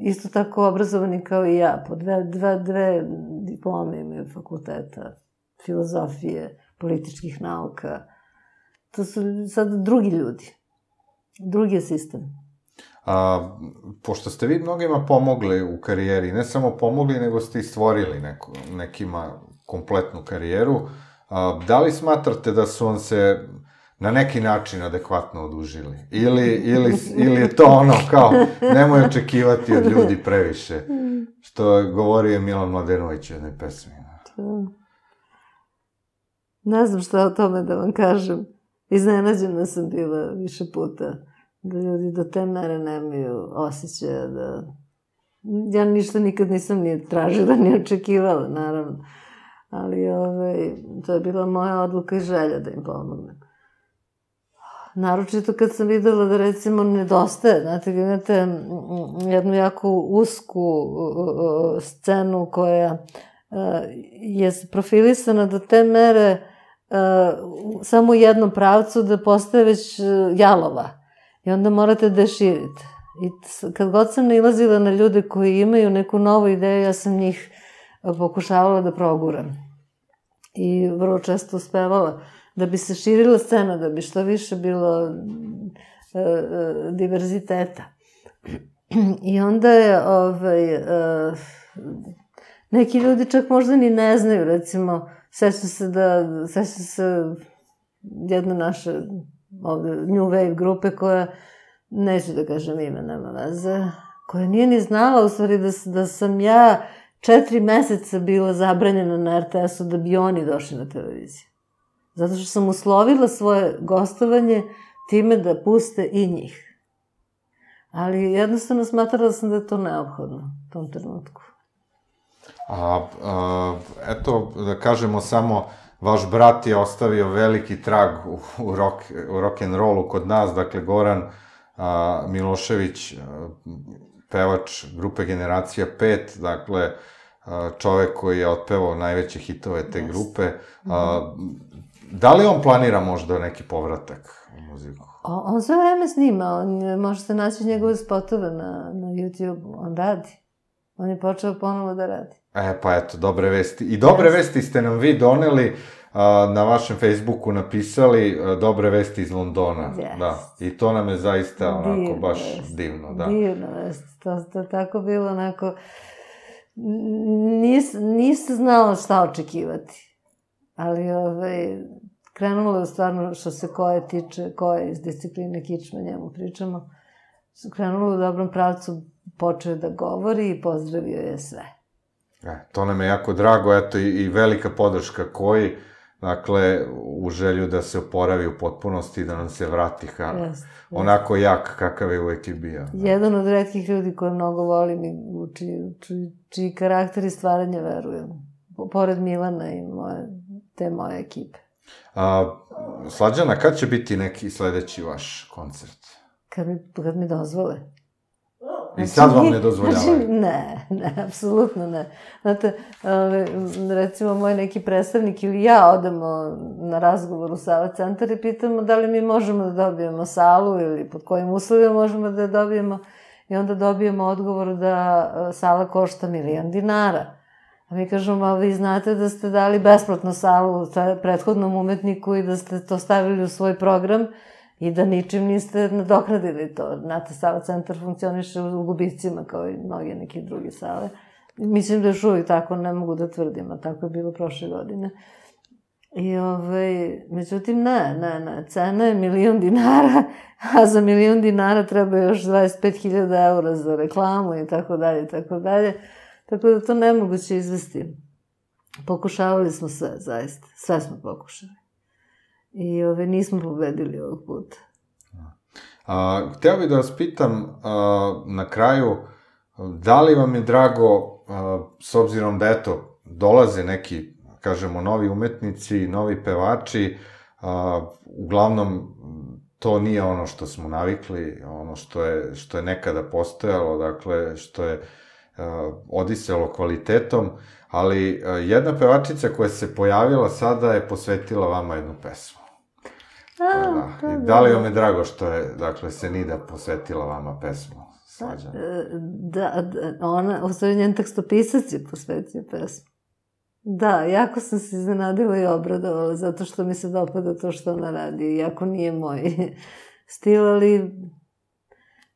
isto tako obrazovani kao i ja. Po dve, dve, dve diplome imaju fakulteta, filozofije, političkih nauka. To su sad drugi ljudi. Drugi je sistem. A, pošto ste vi mnogima pomogli u karijeri, ne samo pomogli, nego ste i stvorili neku, nekima kompletnu karijeru, a, da li smatrate da su vam se na neki način adekvatno odužili? Ili, ili, ili je to ono kao, nemoj očekivati od ljudi previše, što govori Milan Mladenović u jednoj pesmi. Ne znam šta o tome da vam kažem. Iznenađena sam bila više puta. Da ljudi do te mere nemaju osjećaja da... Ja ništa nikad nisam ni tražila, ni očekivala, naravno. Ali to je bila moja odluka i želja da im pomognem. Naročito kad sam videla da, recimo, nedostaje. Znate, vi imate jednu jako usku scenu koja je profilisana do te mere samo u jednom pravcu da postaje već jalova. I onda morate da širite. I kad god sam nailazila na ljude koji imaju neku novu ideju, ja sam njih pokušavala da proguram. I vrlo često uspevala. Da bi se širila scena, da bi što više bilo diverziteta. I onda je... Neki ljudi čak možda ni ne znaju, recimo, sećam se da... Sećam se jedne naše... New Wave grupe koja, neću da kažem ime, nema veze, koja nije ni znala u stvari da sam ja četiri meseca bila zabranjena na er te es-u da bi oni došli na televiziju. Zato što sam uslovila svoje gostovanje time da puste i njih. Ali jednostavno smatrala sam da je to neophodno u tom trenutku. Eto, da kažemo samo... Vaš brat je ostavio veliki trag u rock'n'rollu kod nas, dakle, Goran Milošević, pevač grupe Generacija pet, dakle, čovek koji je otpevao najveće hitove te grupe. Da li on planira možda neki povratak u muziku? On sve vreme snima, možete naći njegove spotove na YouTube, on radi. On je počeo ponovo da radi. E, pa eto, dobre vesti. I dobre vesti ste nam vi doneli, na vašem Facebooku napisali dobre vesti iz Londona. I to nam je zaista onako baš divno. Divna vesti. To je tako bilo onako... Nisi znala šta očekivati. Ali krenulo je stvarno što se koje tiče, koje iz discipline kičme njemu pričamo. Krenulo je u dobrom pravcu, počeo je da govori i pozdravio je sve. To nam je jako drago, eto i velika podrška koji, dakle, u želju da se oporavi u potpunosti i da nam se vrati onako jak kakav je uvek i bio. Jedan od retkih ljudi koje mnogo volim i čiji karakter i stvaranje verujem. Pored Milana i te moje ekipe. Slađana, kad će biti neki sledeći vaš koncert? Kad mi dozvole. I sad vam ne dozvoljavaju? Ne, ne, apsolutno ne. Znate, recimo, moj neki predstavnik ili ja odemo na razgovor u Sava centar i pitamo da li mi možemo da dobijemo salu ili pod kojim uslovima možemo da je dobijemo. I onda dobijemo odgovor da sala košta milijon dinara. A mi kažemo, a vi znate da ste dali besplatno salu prethodnom umetniku i da ste to stavili u svoj program. I da ničim niste nadoknadili to. Znate, Sava centar funkcioniše u gubicima, kao i mnoge neke druge sale. Mislim da još uvijek tako, ne mogu da tvrdim, a tako je bilo prošle godine. I ovej, međutim, ne, ne, ne, cena je milijon dinara, a za milijon dinara treba još dvadeset pet hiljada eura za reklamu i tako dalje, i tako dalje. Tako da to nemoguće izvesti. Pokušavali smo sve, zaista. Sve smo pokušali. I nismo pobedili ovog puta. Hteo bih da vas pitam na kraju, da li vam je drago, s obzirom da eto, dolaze neki, kažemo, novi umetnici, novi pevači, uglavnom to nije ono što smo navikli, ono što je nekada postojalo, dakle, što je odisalo kvalitetom, ali jedna pevačica koja se pojavila sada je posvetila vama jednu pesmu. Da li vam je drago što je, dakle, Senida posvetila vama pesmu? Slađana. Da, ona, u stvari njen tekstopisac je posvetio pesmu. Da, jako sam se iznenadila i obradovala, zato što mi se dopada to što ona radi, iako nije moj stil, ali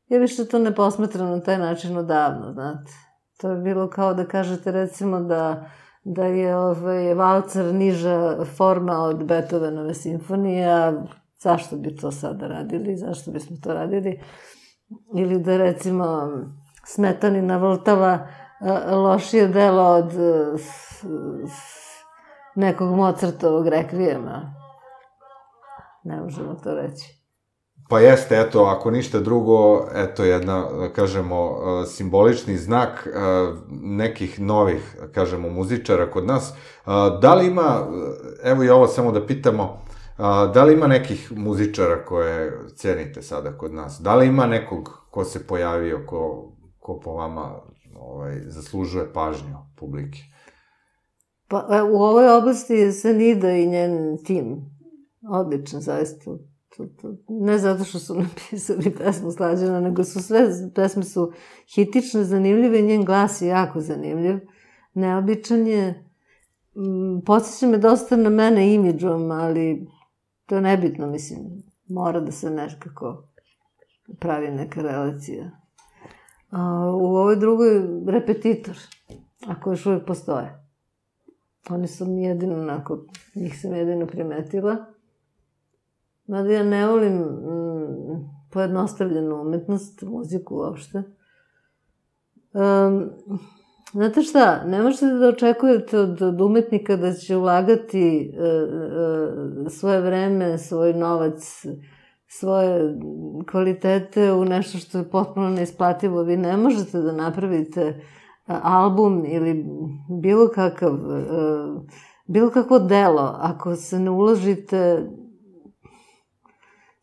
ja više to ne posmatram na taj način odavno, znate. To je bilo kao da kažete, recimo, da da je ovaj, valcar niža forma od Beethovenove simfonije, a zašto bi to sada radili, zašto bismo to radili? Ili da, recimo, Smetanina Vltava lošije delo od nekog Mozartovog rekvijema. Ne možemo to reći. Pa jeste, eto, ako ništa drugo, eto, jedna, kažemo, simbolični znak nekih novih, kažemo, muzičara kod nas. Da li ima, evo i ovo samo da pitamo, da li ima nekih muzičara koje cenite sada kod nas? Da li ima nekog ko se pojavio, ko, ko po vama ovaj, zaslužuje pažnju publike? Pa, u ovoj oblasti je Sanida i njen tim. Odlično, zaista. Ne zato što su napisali pesmu Slađana, nego su sve pesme su hitične, zanimljive i njen glas je jako zanimljiv. Neobičan je. Podsjeća me dosta na mene imidžom, ali to je nebitno, mislim. Mora da se nekako pravi neka relacija. U ovoj drugoj repetitor, ako još uvijek postoje. Oni su mi jedino onako, njih sam jedino primetila. Mada ja ne volim pojednostavljenu umetnost, muziku uopšte. Znate šta, ne možete da očekujete od umetnika da će ulagati svoje vreme, svoj novac, svoje kvalitete u nešto što je potpuno neisplativo. Vi ne možete da napravite album ili bilo kakav, bilo kakvo delo ako se ne uložite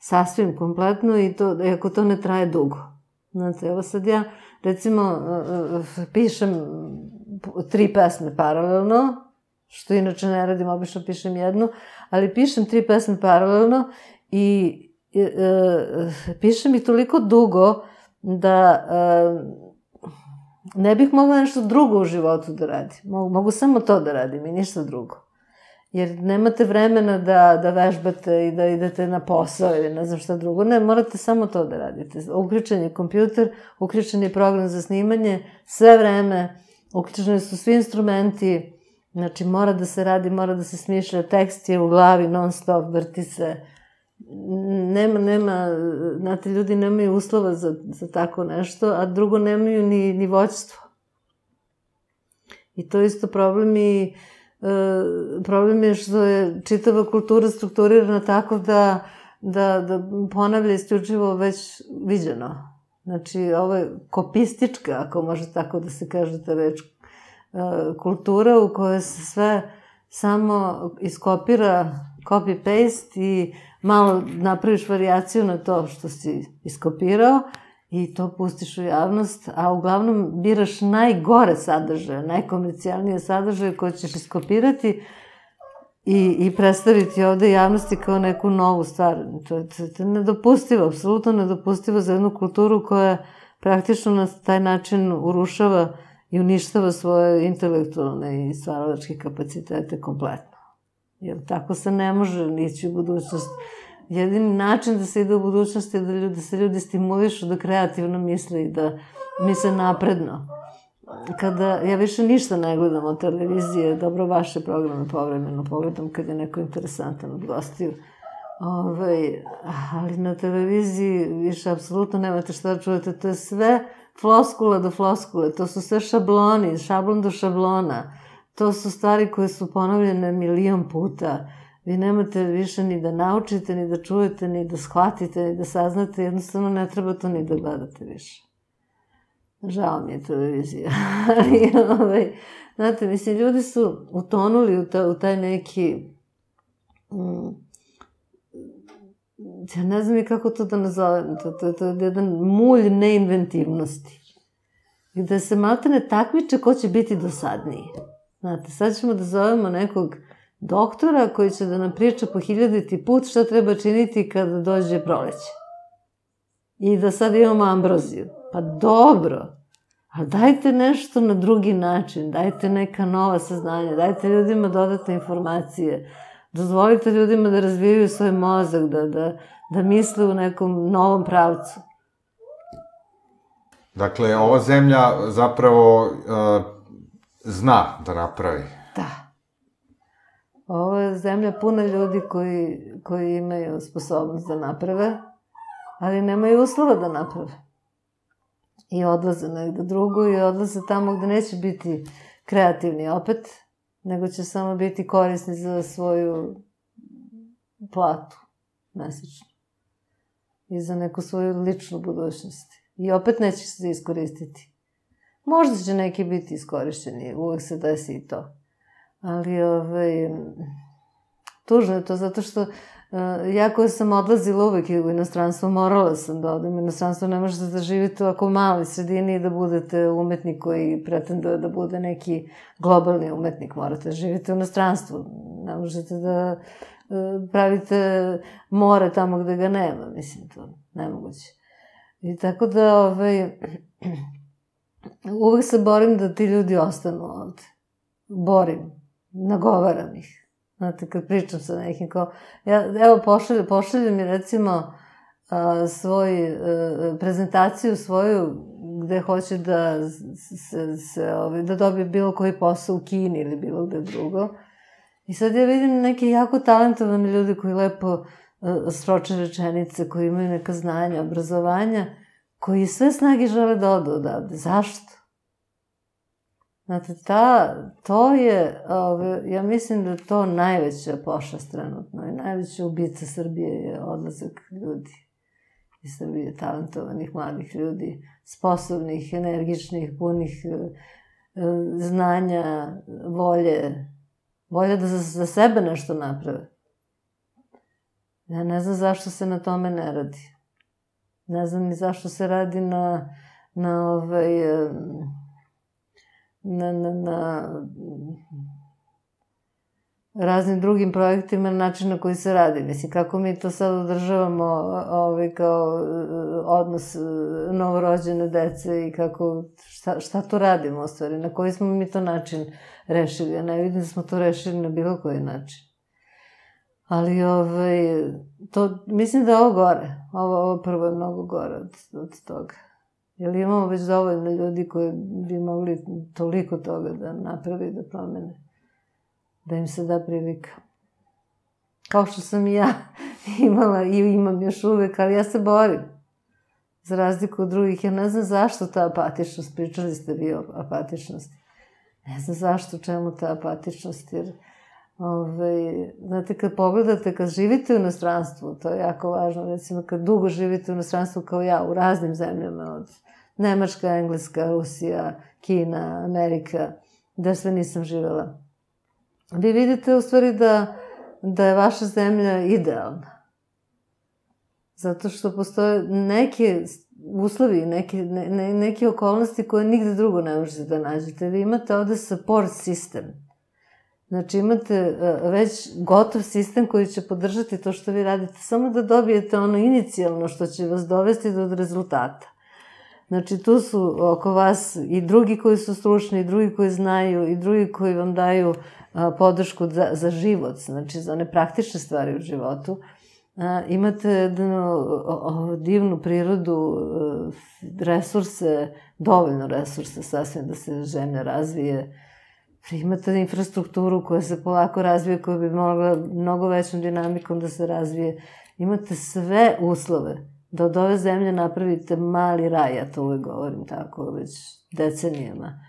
sasvim kompletno i to, ako to ne traje dugo. Znate, evo sad ja, recimo, pišem tri pesme paralelno, što inače ne radim, obično pišem jednu, ali pišem tri pesme paralelno i pišem ih toliko dugo da ne bih mogla nešto drugo u životu da radim. Mogu samo to da radim i ništa drugo. Jer nemate vremena da vežbate i da idete na posao ili ne znam šta drugo. Ne, morate samo to da radite. Uključen je kompjuter, uključen je program za snimanje, sve vreme, uključeni su svi instrumenti. Znači, mora da se radi, mora da se smišlja, tekst je u glavi, non stop, vrti se. Nema, nema, znate, ljudi nemaju uslova za tako nešto, a drugo nemaju ni vođstvo. I to je isto problem i problem je što je čitava kultura strukturirana tako da ponavlja isključivo već viđeno. Znači, ovo je kopistička, ako može tako da se kaže ta reč, kultura u kojoj se sve samo iskopira, copy-paste i malo napraviš varijaciju na to što si iskopirao i to pustiš u javnost, a uglavnom biraš najgore sadržaje, najkomercijalnije sadržaje koje ćeš iskopirati i predstaviti ovde javnosti kao neku novu stvar. To je nedopustivo, apsolutno nedopustivo za jednu kulturu koja praktično na taj način urušava i uništava svoje intelektualne i stvaralačke kapacitete kompletno. Jer tako se ne može ići u budućnost. Jedini način da se ide u budućnost je da se ljudi stimulišu, da kreativno misle i da misle napredno. Kada ja više ništa ne gledam od televizije, dobro vaše programe povremeno pogledam kad je neko interesantan od gostiju. Ali na televiziji više apsolutno nemate šta da čujete. To je sve floskula do floskule, to su sve šabloni, šablon do šablona. To su stvari koje su ponavljene milion puta. Vi nemate više ni da naučite, ni da čujete, ni da shvatite, ni da saznate. Jednostavno ne treba to ni da gledate više. Žao mi je televizija. Znate, mislim, ljudi su utonuli u taj neki... Ja ne znam i kako to da nazovem. To je jedan mulj neinventivnosti. Gde se maltene takmiče ko će biti dosadniji. Znate, sad ćemo da zovemo nekog doktora koji će da nam priča po hiljaditi put šta treba činiti kada dođe proleće. i da sad imamo ambroziju. Pa dobro, ali dajte nešto na drugi način, dajte neka nova saznanja, dajte ljudima dodatne informacije, dozvolite ljudima da razvijaju svoj mozak, da, da, da misle u nekom novom pravcu. Dakle, ova zemlja zapravo uh, zna da napravi. Da. Ovo je zemlja puna ljudi koji, koji imaju sposobnost da naprave, ali nemaju uslova da naprave. I odlaze negde drugo i odlaze tamo gde neće biti kreativni opet, nego će samo biti korisni za svoju platu mesečno i za neku svoju ličnu budućnost. I opet neće se iskoristiti. Možda će neki biti iskorišćeni, uvek se desi i to. Ali, ovaj, tužno je to, zato što ja koja sam odlazila uvek u inostranstvo, morala sam da odem u inostranstvo, ne možete da živite u ovako maloj sredini i da budete umetnik koji pretenduje da bude neki globalni umetnik, morate da živite u inostranstvu, ne možete da pravite more tamo gde ga nema, mislim, to nemoguće. I tako da, ovaj, uvek se borim da ti ljudi ostanu ovde. Borim, nagovaram ih. Znate, kad pričam sa nekim kao... Ja, evo, pošalju, pošalju mi, recimo, a, svoj, a, prezentaciju svoju gde hoće da, se, se, ovaj, da dobije bilo koji posao u Kini ili bilo gde drugo. I sad ja vidim neke jako talentovane ljude koji lepo sroče rečenice, koji imaju neka znanja, obrazovanja, koji sve snage žele da odu odavde. Zašto? Znate, ta, to je, ove, ja mislim da je to najveća pošast trenutno i najveća ubica Srbije je odlazak ljudi iz Srbije, talentovanih mladih ljudi, sposobnih, energičnih, punih e, znanja, volje, volje da za, za sebe nešto naprave. Ja ne znam zašto se na tome ne radi. Ne znam i zašto se radi na, na ovaj... Na, na, na raznim drugim projektima, na način na koji se radi. Mislim, kako mi to sad održavamo ovaj, kao odnos novorođene dece i kako, šta, šta to radimo u stvari, na koji smo mi to način rešili. Ja ne vidim da smo to rešili na bilo koji način. Ali, ovaj, to, mislim da je ovo gore. Ovo, ovo prvo je mnogo gore od, od toga. Jer imamo već dovoljno ljudi koji bi mogli toliko toga da napravi, da promene. Da im se da prilika. Kao što sam i ja imala i imam još uvek, ali ja se borim. Za razliku od drugih, ja ne znam zašto ta apatičnost, pričali ste vi o apatičnosti. Ne znam zašto, čemu ta apatičnost, jer... Ove, znate, kad pogledate, kad živite u inostranstvu, to je jako važno, recimo, kad dugo živite u inostranstvu kao ja, u raznim zemljama, od Nemačka, Engleska, Rusija, Kina, Amerika, da sve nisam živjela. Vi vidite, u stvari, da, da je vaša zemlja idealna. Zato što postoje neke uslovi, neke, ne, ne, neke okolnosti koje nigde drugo ne možete da nađete. Vi imate ovde support sistem. Znači, imate već gotov sistem koji će podržati to što vi radite, samo da dobijete ono inicijalno što će vas dovesti do rezultata. Znači, tu su oko vas i drugi koji su stručni, i drugi koji znaju, i drugi koji vam daju podršku za, za život, znači za one praktične stvari u životu. Imate jednu divnu prirodu, resurse, dovoljno resurse sasvim da se zemlja razvije. Imate infrastrukturu koja se polako razvije, koja bi mogla mnogo većom dinamikom da se razvije. Imate sve uslove da od ove zemlje napravite mali raj, ja to uvek govorim tako, već decenijama,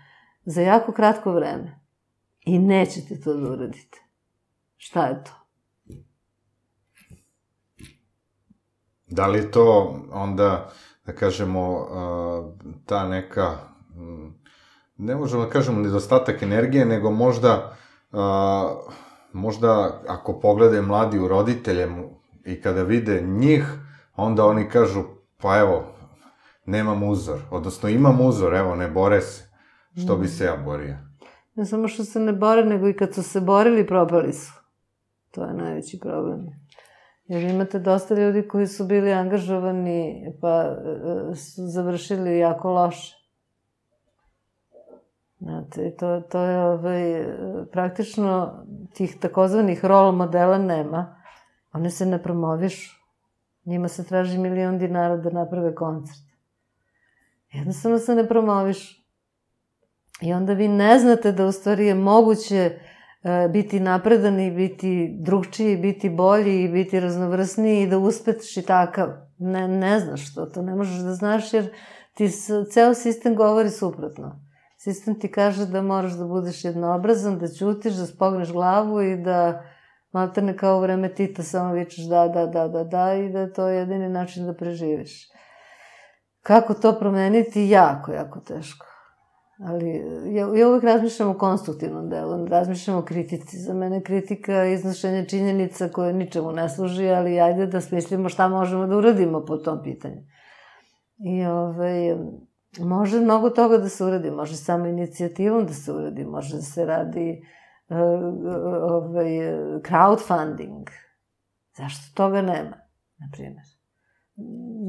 za jako kratko vreme. I nećete to da uradite. Šta je to? Da li to onda, da kažemo, ta neka... Ne možemo da kažemo nedostatak energije, nego možda, a, možda ako pogledaju mladi u roditelje i kada vide njih, onda oni kažu, pa evo, nemam uzor, odnosno imam uzor, evo, ne bore se, što bi se ja borio. Ne samo što se ne bore, nego i kad su se borili, probali su. To je najveći problem. Jer imate dosta ljudi koji su bili angažovani pa su završili jako loše. Znate, to je praktično tih takozvanih role modela nema. One se ne promovišu. Njima se traži milion dinara da naprave koncert. Jednostavno se ne promovišu. I onda vi ne znate da u stvari je moguće biti napredan i biti drugčiji, biti bolji i biti raznovrsniji i da uspeš i takav. Ne znaš što to, ne možeš da znaš jer ti ceo sistem govori suprotno. Sistem ti kaže da moraš da budeš jednoobrazan, da ćutiš, da spogneš glavu i da maltene kao u vreme Tita samo vičeš da, da, da, da, da i da je to jedini način da preživiš. Kako to promeniti? Jako, jako teško. Ali ja uvek razmišljam o konstruktivnom delu, razmišljam o kritici. Za mene kritika je iznošenje činjenica koje ničemu ne služi, ali ajde da smislimo šta možemo da uradimo po tom pitanju. I ovaj... Može mnogo toga da se uradi, može samo inicijativom da se uradi, može da se radi crowdfunding. Zašto toga nema, na primjer?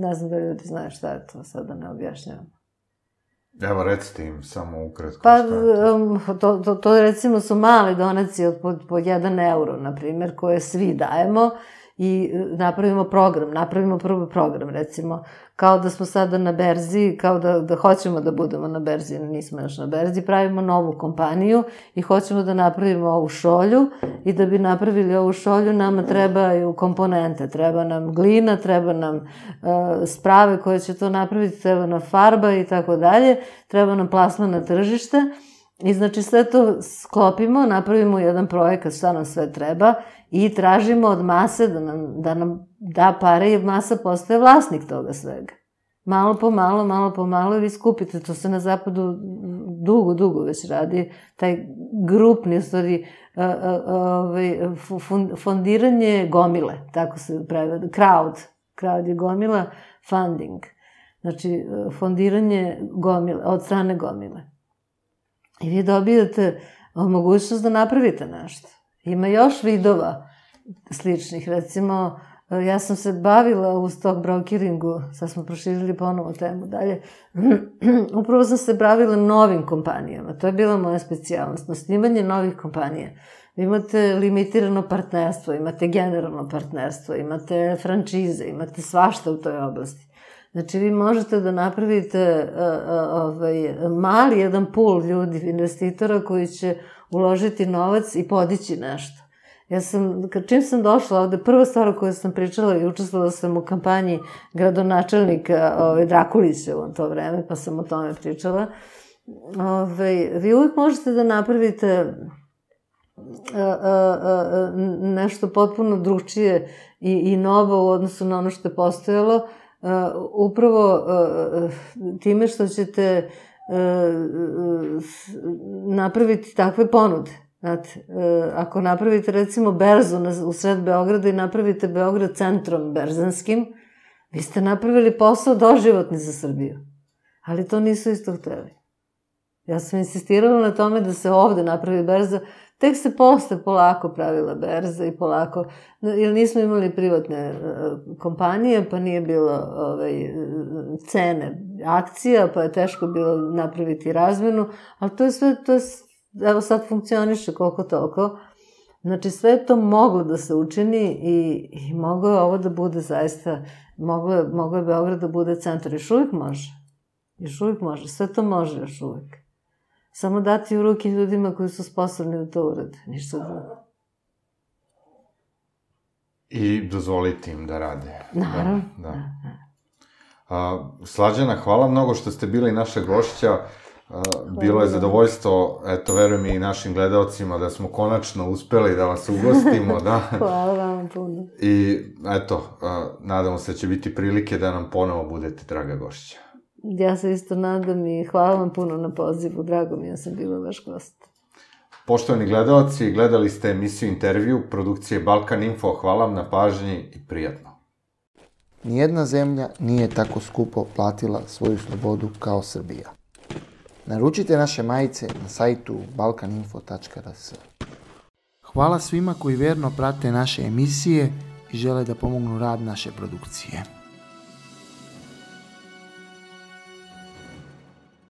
Ne znam da ljudi znaju šta je to, sad da ne objašnjavamo. Evo, recite im samo ukratko šta je to. To recimo su male donacije po jedan euro, na primjer, koje svi dajemo. I napravimo program, napravimo prvo program, recimo, kao da smo sada na berzi, kao da hoćemo da budemo na berzi, nismo još na berzi, pravimo novu kompaniju i hoćemo da napravimo ovu šolju i da bi napravili ovu šolju nama trebaju komponente, treba nam glina, treba nam sprave koje će to napraviti, treba nam farba i tako dalje, treba nam plasman na tržište. I znači sve to sklopimo, napravimo jedan projekat šta nam sve treba i tražimo od mase da nam da pare i masa postaje vlasnik toga svega. Malo po malo, malo po malo vi skupite, to se na zapadu dugo, dugo već radi, taj grupni, u stvari, fondiranje gomile, tako se prevede, crowd, crowd je gomila, funding, znači fondiranje gomile, od strane gomile. I vi dobijete mogućnost da napravite nešto. Ima još vidova sličnih. Recimo, ja sam se bavila u stock brokeringu, sad smo proširili ponovo temu dalje, upravo sam se bavila novim kompanijama. To je bila moja specijalnost, osnivanje novih kompanija. Vi imate limitirano partnerstvo, imate generalno partnerstvo, imate frančize, imate svašta u toj oblasti. Znači, vi možete da napravite mali jedan pool ljudi, investitora koji će uložiti novac i podići nešto. Ja sam, čim sam došla ovde, prva stvar o kojoj sam pričala i učestvovala sam u kampanji gradonačelnika Drakulića u to vreme, pa sam o tome pričala. Vi uvijek možete da napravite nešto potpuno drugčije i novo u odnosu na ono što je postojalo, upravo time što ćete napraviti takve ponude. Ako napravite recimo berzu u sred Beograda i napravite Beograd centrom berzanskim, vi ste napravili posao doživotni za Srbiju. Ali to nisu isto hteli. Ja sam insistirala na tome da se ovde napravi berza. Tek se posle polako pravila berza i polako, jer nismo imali privatne kompanije, pa nije bilo cene akcija, pa je teško bilo napraviti razmenu, ali to je sve, evo sad funkcioniše koliko toliko. Znači sve je to moglo da se učini i moglo je ovo da bude zaista, moglo je Beograd da bude centar, još uvijek može, još uvijek može, sve to može još uvijek. Samo dati u ruke ljudima koji su sposobni da to urade, ništa drugo. I dozvoliti im da rade. Naravno. Slađana, hvala mnogo što ste bili naša gošća. Bilo je zadovoljstvo, eto, verujem i našim gledalcima da smo konačno uspeli da vas ugostimo. Hvala vam puno. I eto, nadamo se da će biti prilike da nam ponovo budete draga gošća. Ja se isto nadam i hvala vam puno na pozivu, drago mi je da sam bila vaš gost. Poštovani gledalci, gledali ste emisiju Intervju produkcije Balkaninfo. Hvala vam na pažnji i prijatno. Nijedna zemlja nije tako skupo platila svoju slobodu kao Srbija. Naručite naše majice na sajtu balkaninfo tačka r s. Hvala svima koji verno prate naše emisije i žele da pomognu rad naše produkcije.